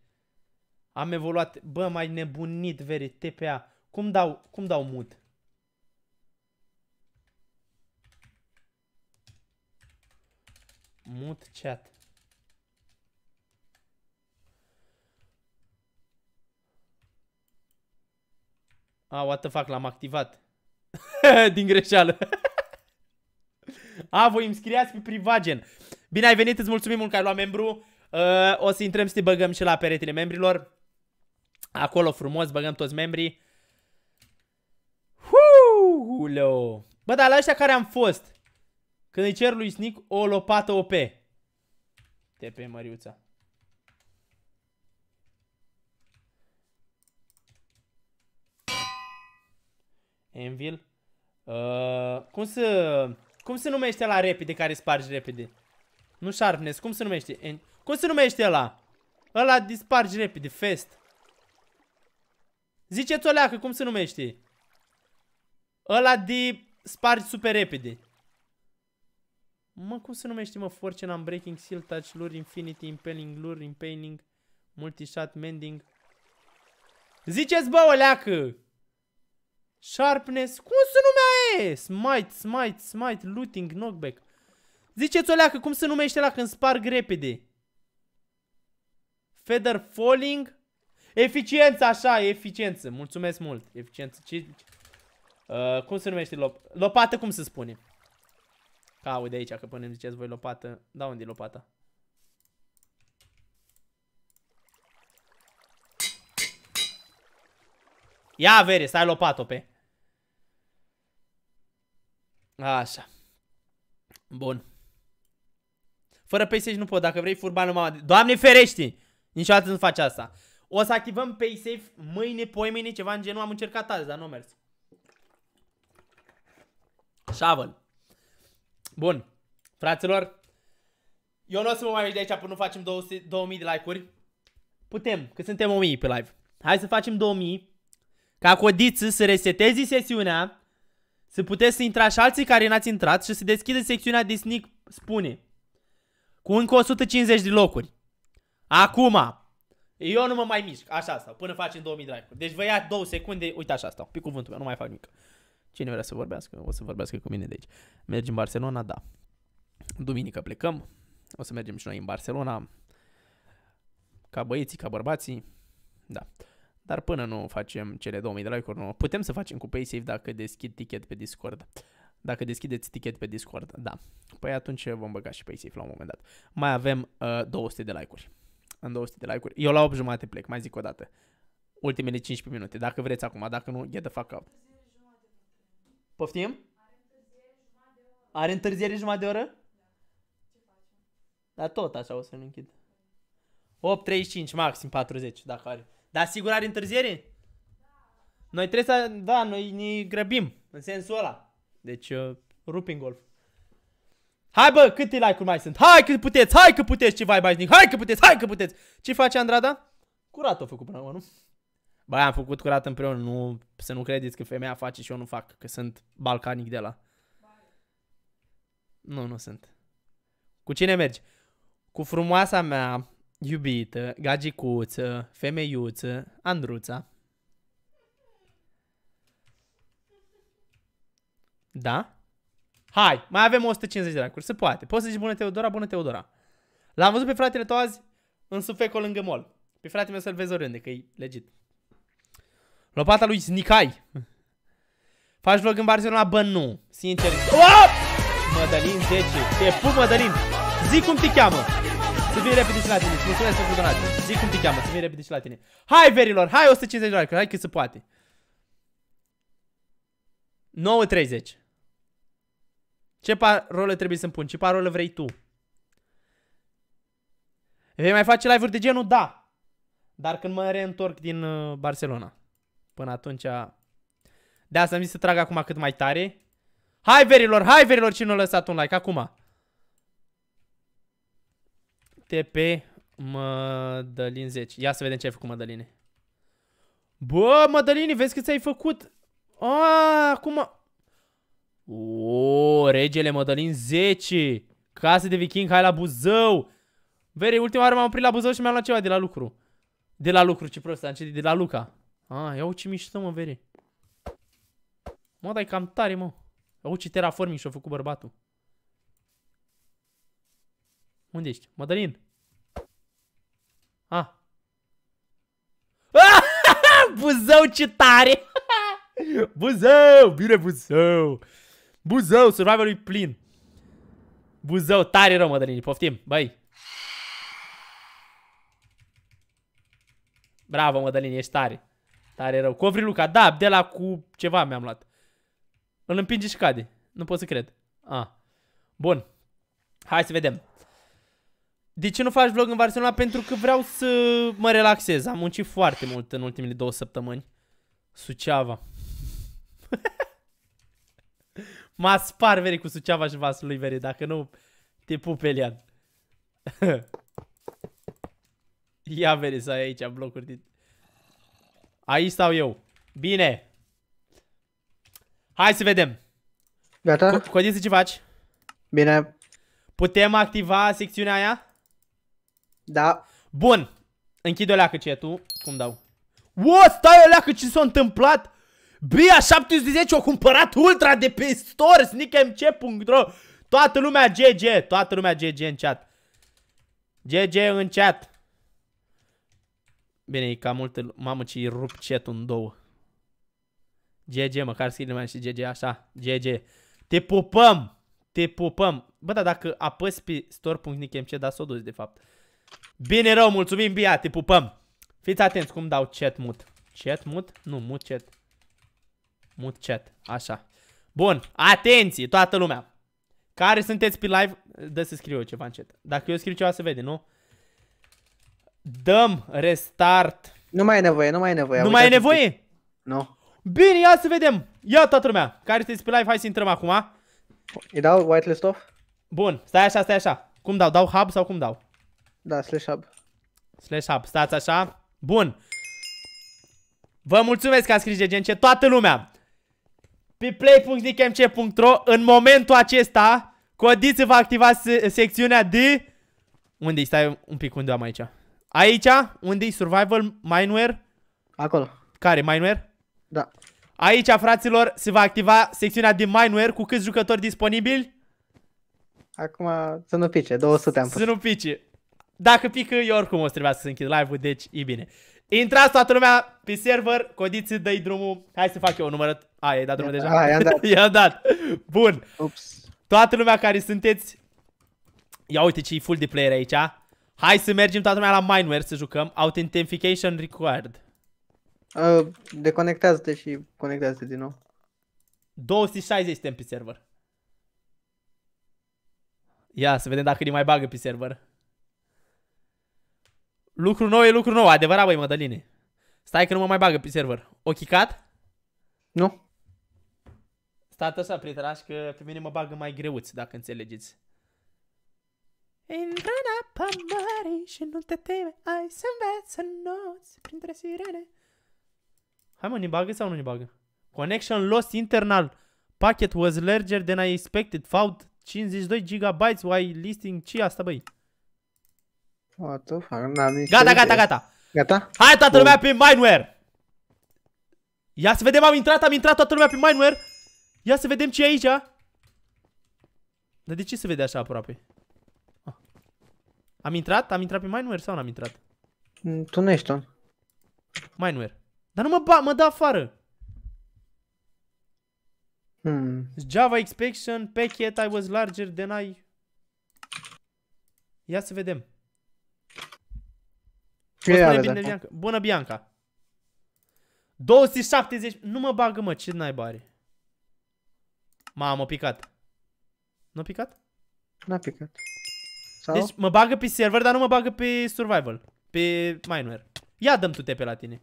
Am evoluat, bă, mai nebunit, veri, T P A. Cum dau, cum dau mut? Mut chat. A, what the fuck, l-am activat. Din greșeală. A, voi îmi scriați pe privat, gen. Bine ai venit, îți mulțumim mult că ai luat membru. uh, O să intrăm să te băgăm și la peretele membrilor. Acolo frumos, băgăm toți membrii. Huuu. Bă, dar la ăștia care am fost, când îi cer lui Snic o lopată O P. T P Măriuța. Envil. Uh, cum se... Cum se numește ăla repede care sparge repede? Nu sharpness, cum se numește? En... Cum se numește ăla? Ăla disparge repede, fest. Ziceți o leacă, cum se numește? Ăla de sparge super repede. Mă, cum se numește, mă? Fortune, Unbreaking, Seal, Touch, Lure, Infinity, Impaling, Lure, Impaling, Multishot, Mending. Ziceți, bă, o leacă! Sharpness, cum se numea e? Smite, smite, smite, looting, knockback. Ziceți o leacă, cum se numește ăla când sparg repede? Feather falling. Eficiență, așa, eficiență. Mulțumesc mult, eficiență. Ce... Uh, cum se numește? Lop... Lopată, cum se spune? Caut de aici, că până îmi ziceți voi lopată. Da, unde e lopata? Ia, vere, stai lopat-o pe. Așa. Bun. Fără paysafe nu pot, dacă vrei furba nu m-am... Doamne ferești! Niciodată nu faci asta. O să activăm paysafe mâine, poimâine, ceva în genul. Am încercat azi, dar nu a mers. Shovel. Bun. Fraților, eu nu o să mă mai merg de aici până nu facem două sute, două mii de like-uri. Putem, că suntem o mie pe live. Hai să facem două mii. Ca Codiță să resetezi sesiunea, să puteți să intrați și alții care n-ați intrat și să deschideți secțiunea de Snic spune. Cu încă o sută cincizeci de locuri. Acum. Eu nu mă mai mișc. Așa stau. Până facem două mii de like-uri. Deci vă ia două secunde. Uite așa stau. Pe cuvântul meu. Nu mai fac nimic. Cine vrea să vorbească? O să vorbească cu mine de aici. Mergem în Barcelona? Da. Duminică plecăm. O să mergem și noi în Barcelona. Ca băieții, ca bărbații. Da. Dar până nu facem cele două mii de like-uri, nu putem să facem cu paysafe dacă deschid ticket pe Discord. Dacă deschideți ticket pe Discord, da. Păi atunci vom băga și paysafe la un moment dat. Mai avem uh, două sute de like-uri. În două sute de like-uri. Eu la opt jumate plec, mai zic o dată. Ultimele cincisprezece minute, dacă vreți acum, dacă nu, get the fuck up. Poftim? Are întârziere jumătate de oră? Dar tot așa o să-l închid. opt treizeci și cinci, maxim patruzeci, dacă are. Dar sigur are întârziere? Noi trebuie să... Da, noi ne grăbim. În sensul ăla. Deci, uh, rupin golf. Hai bă, câte like-uri mai sunt? Hai că puteți, hai că puteți, ce vai bașnic. Hai că puteți, hai că puteți. Ce face Andrada? Curat o făcut până acum, nu? Bă, am făcut curat împreună. Nu, să nu credeți că femeia face și eu nu fac. Că sunt balcanic de la. Nu, nu sunt. Cu cine mergi? Cu frumoasa mea, iubită, gagicuță, femeiuță, Andruța. Da? Hai, mai avem o sută cincizeci de like-uri, se poate. Poți să zici bună Teodora, bună Teodora. L-am văzut pe fratele tău azi în sufecul lângă mol. Pe fratele meu să-l vezi oriunde, că e legit. Lopata lui Snicai. Faci vlog în Barcelona? Bă, nu. Sincer. Oh! Mădălin zece. Te pup, Mădălin. Zic cum te cheamă. Să vin repede și la tine. Mulțumesc pentru donație. Zic cum te cheamă, să vin repede și la tine. Hai, verilor, hai o sută cincizeci de like-uri, hai că se poate. nouă treizeci. Ce parolă trebuie să-mi pun? Ce parolă vrei tu? Vei mai face live-uri de genul? Da. Dar când mă reîntorc din Barcelona. Până atunci... De asta am zis să trag acum cât mai tare. Hai, verilor! Hai, verilor! Cine a lăsat un like acum? T P Mădălin zece. Ia să vedem ce ai făcut, Mădăline. Bă, Mădăline, vezi că ți-ai făcut? Aaaa, acum... O, regele Mădălin zece. Casă de viking, hai la Buzău. Veri, ultima oară m-am oprit la Buzău și mi-am luat ceva de la lucru. De la lucru, ce prost, am citit de la Luca. Ah, iau ce mișto, mă, Veri. Mă, dai cam tare, mă. Iau ce terraforming și-a făcut bărbatul. Unde ești? Mădălin. Ah. Buzău, ce tare. Buzău, bine Buzău. Buzău, survival e plin. Buzău, tare rău, Mădălini, poftim, băi. Bravo, Mădălini, ești tare. Tare rău. Covri Luca, da, de la cu ceva mi-am luat. Îl împinge și cade, nu pot să cred. Ah. Bun, hai să vedem. De ce nu faci vlog în Barcelona? Pentru că vreau să mă relaxez. Am muncit foarte mult în ultimele două săptămâni. Suceava. M-a spar, Veri, cu Suceava și vasul lui, Veri. Dacă nu, te pup, Elian. Ia, Veri, să ai aici blocuri din... Aici stau eu. Bine. Hai să vedem. Gata? Codiță, ce faci? Bine. Putem activa secțiunea aia? Da. Bun. Închid-o leacă ce e tu. Cum dau? O, stai o leacă, ce s-a întâmplat? Bia șapte sute zece a cumpărat ultra de pe store, snik m c punct ro. Toată lumea G G, toată lumea G G în chat. G G în chat. Bine, e cam multă... Mamă, ce-i rup chat-ul în două. G G, măcar scrie lumea și G G, așa, G G. Te pupăm, te pupăm. Bă, da, dacă apăsi pe store punct snik m c, da, s-o duci, de fapt. Bine rău, mulțumim, Bia, te pupăm. Fiți atenți cum dau chat mut. Chat mut? Nu, mut chat. Mut chat, așa. Bun, atenție, toată lumea. Care sunteți pe live? Dă să scriu eu ceva în chat. Dacă eu scriu ceva se vede, nu? Dăm restart. Nu mai e nevoie, nu mai e nevoie. Nu mai e nevoie? Nu. Bine, ia să vedem. Ia toată lumea. Care sunteți pe live? Hai să intrăm acum. Îi dau whitelist off? Bun, stai așa, stai așa. Cum dau? Dau hub sau cum dau? Da, slash hub. Slash hub, stați așa. Bun. Vă mulțumesc că ați scris G G în chat, toată lumea. Pe play punct snik m c punct ro, în momentul acesta, Codiță va activa secțiunea de... Unde-i? Stai un pic, unde am aici? Aici? Unde-i? Survival? Mineware? Acolo. Care? Mineware? Da. Aici, fraților, se va activa secțiunea de Mineware cu câți jucători disponibili? Acum să nu pice, două sute am pus. Să nu pice. Dacă pică, eu oricum o să trebuia să închid live-ul, deci e bine. Intrați toată lumea pe server, Codiță, dă-i drumul. Hai să fac eu o numărăt. A, i-ai dat drumul deja? A, i-am dat. I-am dat. Bun. Ups. Toată lumea care sunteți... Ia uite ce e full de player aici. Hai să mergem toată lumea la Mineware să jucăm. Authentication required. Uh, deconectează-te și conectează-te din nou. două sute șaizeci suntem pe server. Ia să vedem dacă ne mai bagă pe server. Lucru nou e lucru nou, adevărat, băi, Mădăline. Stai că nu mă mai bagă pe server. O chicat? Nu. Stați așa, prieteraș, că pe mine mă bagă mai greuți, dacă înțelegeți. În rana pe mare și nu te teme, ai să înveți noți printre sirene. Hai mă, ne bagă sau nu ne bagă? Connection lost internal. Packet was larger than I expected. Found cincizeci și doi gigabytes while listing. Ce asta, băi? What the fuck? Gata, gata, gata. Gata? Hai toată lumea pe Mineware! Ia să vedem, am intrat, am intrat toată lumea pe Mineware. Ia să vedem ce e aici. Dar de ce se vede așa aproape? Ah. Am intrat? Am intrat pe Mineware sau n-am intrat? Mm, tu nu ești on. Mineware. Dar nu mă ba, mă dă afară. Hmm. Java expansion packet I was larger than I. Ia să vedem. Bine, Bianca. Bună, Bianca. două sute șaptezeci. Nu mă bagă, mă, ce naiba are. Mamă, picat. Nu picat? N-a picat. Sau? Deci mă bagă pe server, dar nu mă bagă pe survival. Pe Mineware. Ia dăm tu T P la tine.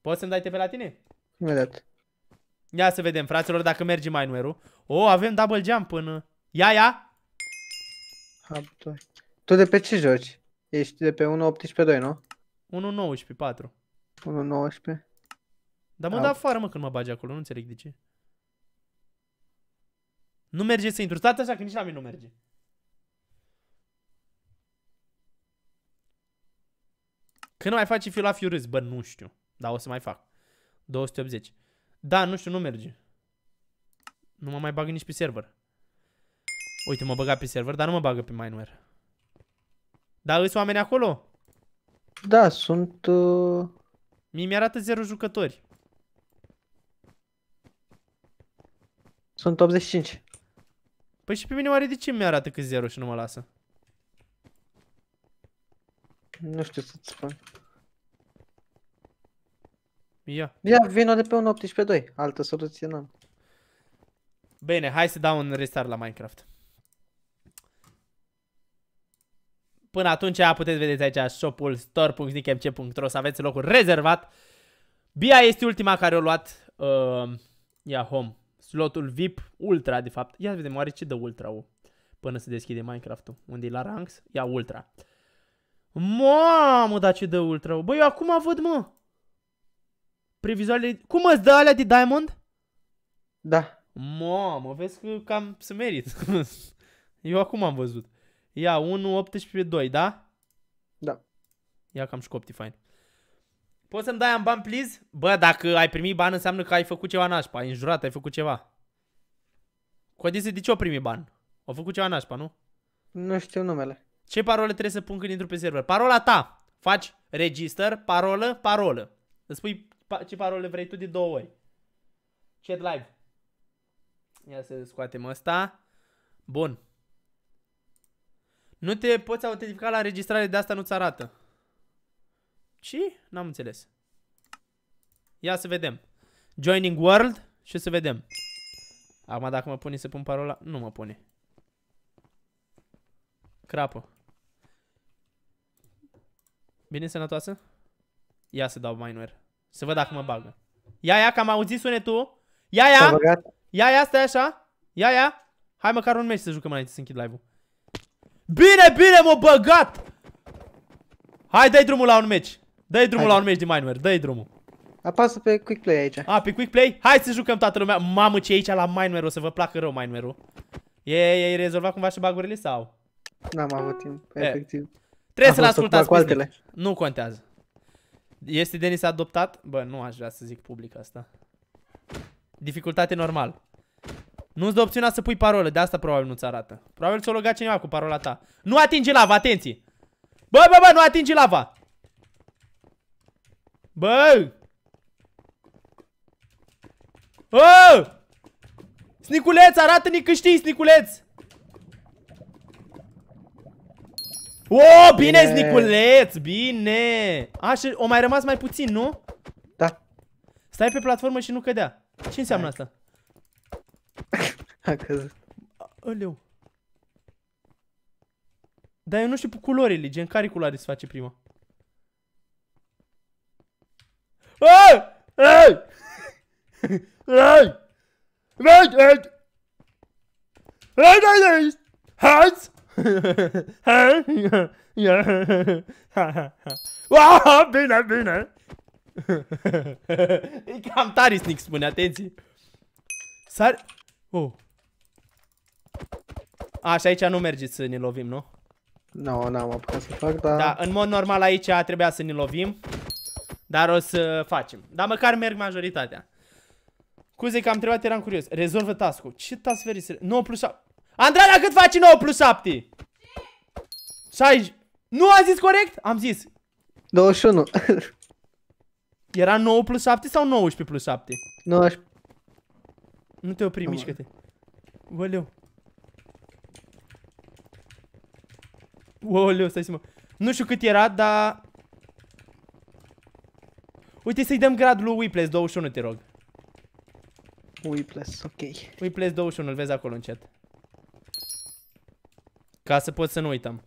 Poți să-mi dai T P la tine? Imediat. Ia să vedem, fraților, dacă merge Mineware-ul. O, oh, avem double jump până... Ia, ia! Tu de pe ce joci? Ești de pe unu optsprezece doi, nu? unu nouăsprezece patru. unu nouăsprezece. Dar mă dă afară, mă, când mă bagi acolo, nu înțeleg de ce. Nu merge să intru, stați așa că nici la mine nu merge. Când mai faci fiul la fiu râs? Bă, nu știu, dar o să mai fac. două sute optzeci. Da, nu știu, nu merge. Nu mă mai bag nici pe server. Uite, mă băga pe server, dar nu mă bagă pe Mineware. Dar îți oameni acolo? Da, sunt... Uh... Mie mi-arată zero jucători. Sunt optzeci și cinci. Păi și pe mine oare de ce mi-arată că zero și nu mă lasă? Nu știu să-ți spun. Ia. Ia, vino de pe unu optsprezece doi. Altă soluție n-am. Bine, hai să dau un restart la Minecraft. Până atunci puteți vedeți aici shop-ul store punct snikmc punct ro, să aveți locul rezervat. Bia este ultima care o luat. Uh, ia home. Slotul V I P Ultra, de fapt. Ia vedem, oare ce dă Ultra-ul până se deschide Minecraft-ul. Unde e la ranks? Ia Ultra. Mamă, dar ce dă Ultra-ul? Băi, eu acum văd, mă. Previzualele... Cum îți dă alea de Diamond? Da. Mamă, vezi că cam se merit. Eu acum am văzut. Ia, unu optsprezece doi, da? Da. Ia că am și copti, fain. Poți să-mi dai am bani, please? Bă, dacă ai primit bani, înseamnă că ai făcut ceva nașpa. Ai înjurat, ai făcut ceva. Codiță, de ce o primi bani? Au făcut ceva nașpa, nu? Nu știu numele. Ce parole trebuie să pun când intru pe server? Parola ta! Faci register, parolă, parolă. Îți spui pa ce parole vrei tu de două ori. Chat live. Ia să scoatem asta. Bun. Nu te poți autentifica la înregistrare, de asta nu-ți arată. Ce? N-am înțeles. Ia să vedem. Joining world și să vedem. Acum dacă mă pune să pun parola, nu mă pune. Crapă. Bine, sănătoasă? Ia să dau Mineware. Să văd dacă mă bagă. Ia, ia, că am auzit sunetul. Ia, ia! Ia, ia, stai așa. Ia, ia! Hai măcar un meci să jucăm înainte să închid live-ul. Bine, bine, m-a băgat! Hai, dă-i drumul la un meci. Dă-i drumul Hai. la un meci de Mineware, dă-i drumul. Apasă pe quick play aici. A, pe quick play? Hai să jucăm toată lumea. Mamă, ce e aici la Mineware, o să vă placă rău Mineware-ul. E, e rezolvat cumva și bagurile sau? N-am avut timp, e, efectiv. Trebuie să-l ascultați pe. Nu contează. Este Denis adoptat? Bă, nu aș vrea să zic public asta. Dificultate normal. Nu-ți dă opțiunea să pui parolă, de asta probabil nu-ți arată. Probabil ți-o logat cineva cu parola ta. Nu atinge lava, atenție! Bă, bă, bă, nu atinge lava! Bă! Oh! Sniculeț, arată-ne că știi, Sniculeț! Oh, bine, bine, Sniculeț, bine! Așa, o mai rămas mai puțin, nu? Da. Stai pe platformă și nu cădea. Ce înseamnă Hai. asta? A căzut. Aleu. Dar eu nu știu cu culorile, gen care culoare se face prima? Bine, bine. E cam tare, Snik spune, atenție. Sar... Oh. A, și aici nu merge să ne lovim, nu? Nu, n-am apucat să fac, dar... Da, în mod normal aici trebuia să ne lovim. Dar o să facem. Dar măcar merg majoritatea. Cuze că am întrebat, eram curios. Rezolvă task-ul. Ce task veri să... nouă plus șapte... Andrana, cât faci nouă plus șapte? șaizeci... Nu am zis corect? Am zis douăzeci și unu. Era nouă plus șapte sau nouăsprezece plus șapte? nouăsprezece. Nu te opri, mișcă-te. Oleu. Oleu, stai să-mă. Nu știu cât era, dar... Uite să-i dăm gradul lui Whiplash douăzeci și unu, te rog. Whiplash, ok. Whiplash douăzeci și unu, îl vezi acolo în chat. Ca să pot să nu uităm.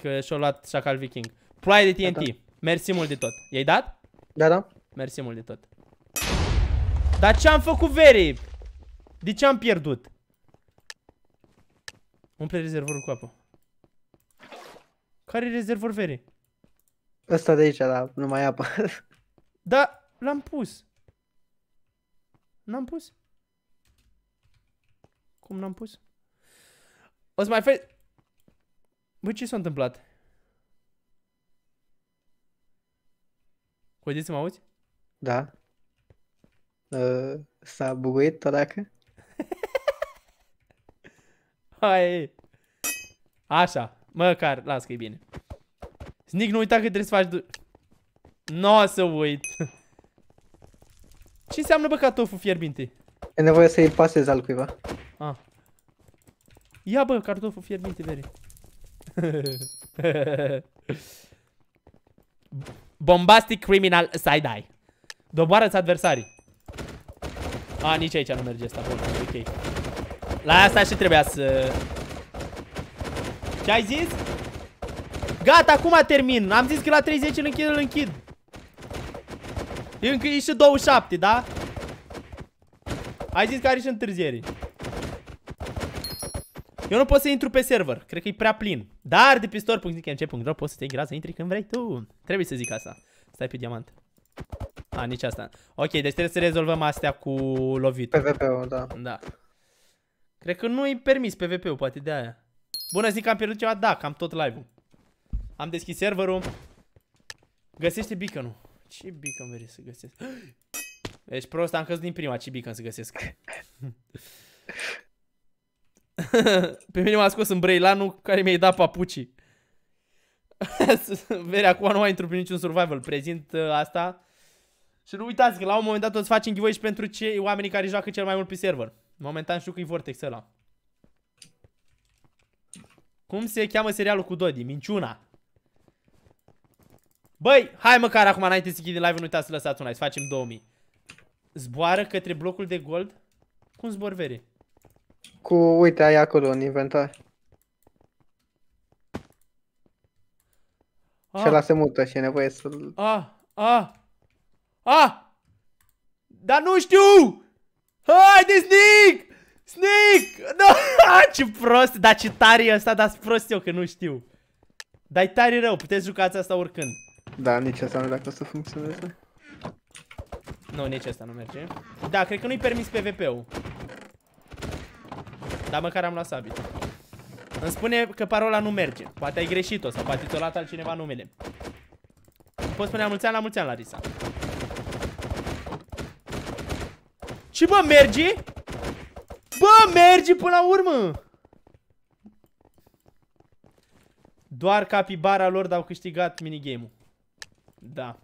Că și-o luat Șacal Viking. Ploaie de T N T. Da, da. Mersi mult de tot. I-ai dat? Da, da. Mersi mult de tot. Dar ce-am făcut, veri? De ce am pierdut? Umple rezervorul cu apă. Care-i rezervor, veri? Ăsta de aici, dar nu mai apă. Da, l-am pus. N-am pus? Cum n-am pus? O să mai faci... Băi, ce s-a întâmplat? Codiță, mă auzi? Da. Uh, S-a buguit o dacă? Hai. Așa. Măcar, las că e bine. Snik, nu uita că trebuie să faci... Nu o să uit. Ce înseamnă, bă, ca tofu fierbinte? E nevoie să-i pasezi al cuiva. Ah. Ia, bă, cartoful fierbinte, veri. Bombastic criminal side-eye. Doboară-ți adversarii. A, nici aici nu merge asta, bun, ok. La asta și trebuia să... Ce-ai zis? Gata, acum termin. Am zis că la treizeci îl închid, îl închid. Încă e și douăzeci și șapte, da? Ai zis că are și întârziere. Eu nu pot să intru pe server, cred că e prea plin. Dar de pe store punct snikmc punct ro poți să te ingrați să intri când vrei tu. Trebuie să zic asta. Stai pe diamant. A, nici asta. Ok, deci trebuie să rezolvăm astea cu lovit. P V P-ul, da. Da. Cred că nu-i permis P V P-ul, poate de aia. Bună, zic că am pierdut ceva, da, cam tot live-ul. Am deschis serverul. Găsește beacon-ul. Ce beacon vrei să găsesc? Ești prost, am căzut din prima, ce beacon să găsesc. Pe mine m-a scos în Brailanul care mi-ai dat papucii. Veri, acum nu mai intru prin niciun survival. Prezint uh, asta. Și nu uitați că la un moment dat o să facem giveaway și pentru cei oamenii care joacă cel mai mult pe server. Momentan știu că e Vortex ăla. Cum se cheamă serialul cu Dodi? Minciuna. Băi, hai măcar acum înainte să închidem live-ul, nu uitați să lăsați un like, să facem două mii. Zboară către blocul de gold? Cum zbor, veri? Cu, uite, ai acolo în inventar. Ah. Și ăla se mută și e nevoie să-l... Ah, ah, ah! Dar nu știu! Haide, Snik! Snik! No! Ah, ce prost, dar ce tare e ăsta, dar-s prost eu că nu știu. Dar-i tare rău, puteți jucați asta oricând. Da, nici asta nu dacă o să funcționeze. Nu, nici asta nu merge. Da, cred că nu-i permis P V P-ul. Dar măcar am luat sabie. Îmi spune că parola nu merge. Poate ai greșit-o sau poate ți-o luat altcineva numele. Poți spune la mulți ani, la mulți ani, Larisa. Ce, bă, merge? Bă, merge până la urmă! Doar capibara lor d-au câștigat minigame-ul. Da.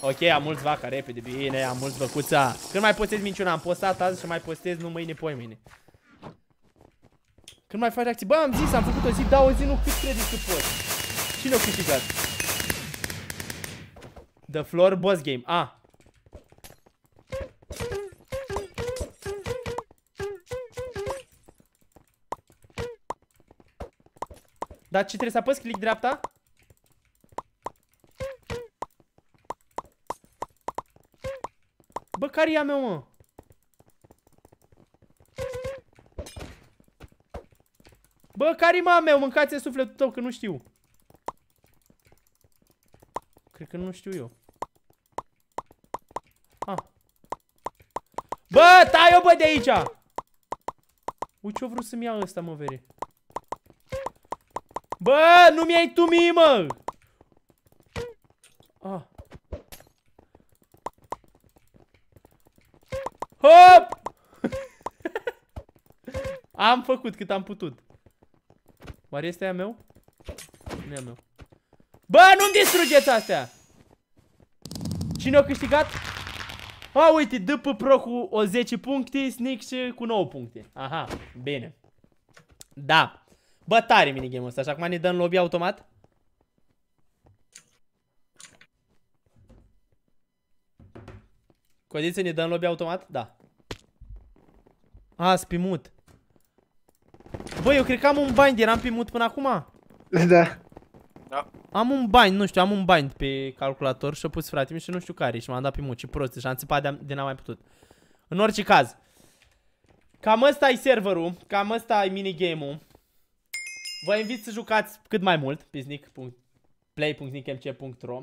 Ok, am mulți vaca, repede, bine, am mulți băcuța. Când mai postez minciuna? Am postat azi și mai postez nu mâine, poi mâine. Când mai faci reacții? Bă, am zis, am făcut o zi, da, o zi nu, cât credeți că pot. Cine-o câștigat? The Floor Boss Game, a. Dar ce trebuie să apăs? Click dreapta? care-i a mea, mă? Bă, care-i mă a mea? Mâncați-e sufletul tău, că nu știu. Cred că nu știu eu. Ah. Bă, tai-o, bă, de aici! Ui, ce-o vrut să-mi ia ăsta, mă, vere? Bă, nu mi-ai tu mie, mă! Ah. Hop! Am făcut cât am putut. Oare este aia meu? Nu e a meu. Bă, nu-mi distrugeți astea! Cine a câștigat? A, uite, D P Pro cu o zece puncte, Snicks cu nouă puncte. Aha, bine. Da. Bă, tare minigame-ul ăsta, așa acum ne dă în lobby automat. Codiță, ne dă în lobby automat? Da. A, spimut. Bă, eu cred că am un bind, eram pe mut până acum. Da. Da. Am un bind, nu știu, am un bind pe calculator și-a pus frate-mi și nu știu care și m-am dat pe mut, ce prost, și am țipat de n-am mai putut. În orice caz, cam ăsta e serverul, cam ăsta e minigame-ul. Vă invit să jucați cât mai mult pe snik punct play punct snik m c punct ro.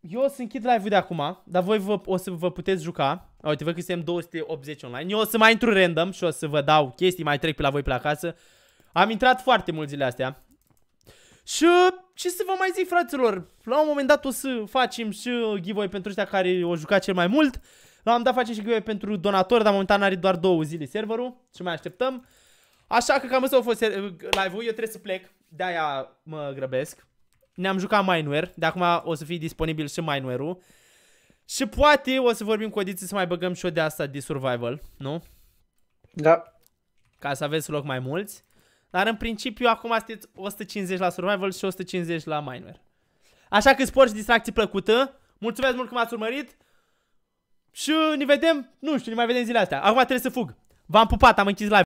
Eu o să închid live-ul de acum, dar voi vă, o să vă puteți juca. Uite, văd că suntem două sute optzeci online. Eu o să mai intru random și o să vă dau chestii, mai trec pe la voi pe la acasă. Am intrat foarte mult zilele astea. Și ce să vă mai zic, fraților, la un moment dat o să facem și giveaway pentru ăștia care o juca cel mai mult. La un moment dat facem și giveaway pentru donatori, dar momentan are doar două zile serverul și mai așteptăm. Așa că cam asta a fost live-ul, eu trebuie să plec, de-aia mă grăbesc. Ne-am jucat Mineware, de acum o să fie disponibil și Mineware-ul. Și poate o să vorbim cu Codiță să mai băgăm și o de asta de survival, nu? Da. Ca să aveți loc mai mulți. Dar în principiu acum sunteți o sută cincizeci la survival și o sută cincizeci la Mineware. Așa că sport și distracție plăcută. Mulțumesc mult că m-ați urmărit. Și ne vedem, nu știu, ne mai vedem zilele astea. Acum trebuie să fug. V-am pupat, am închis live.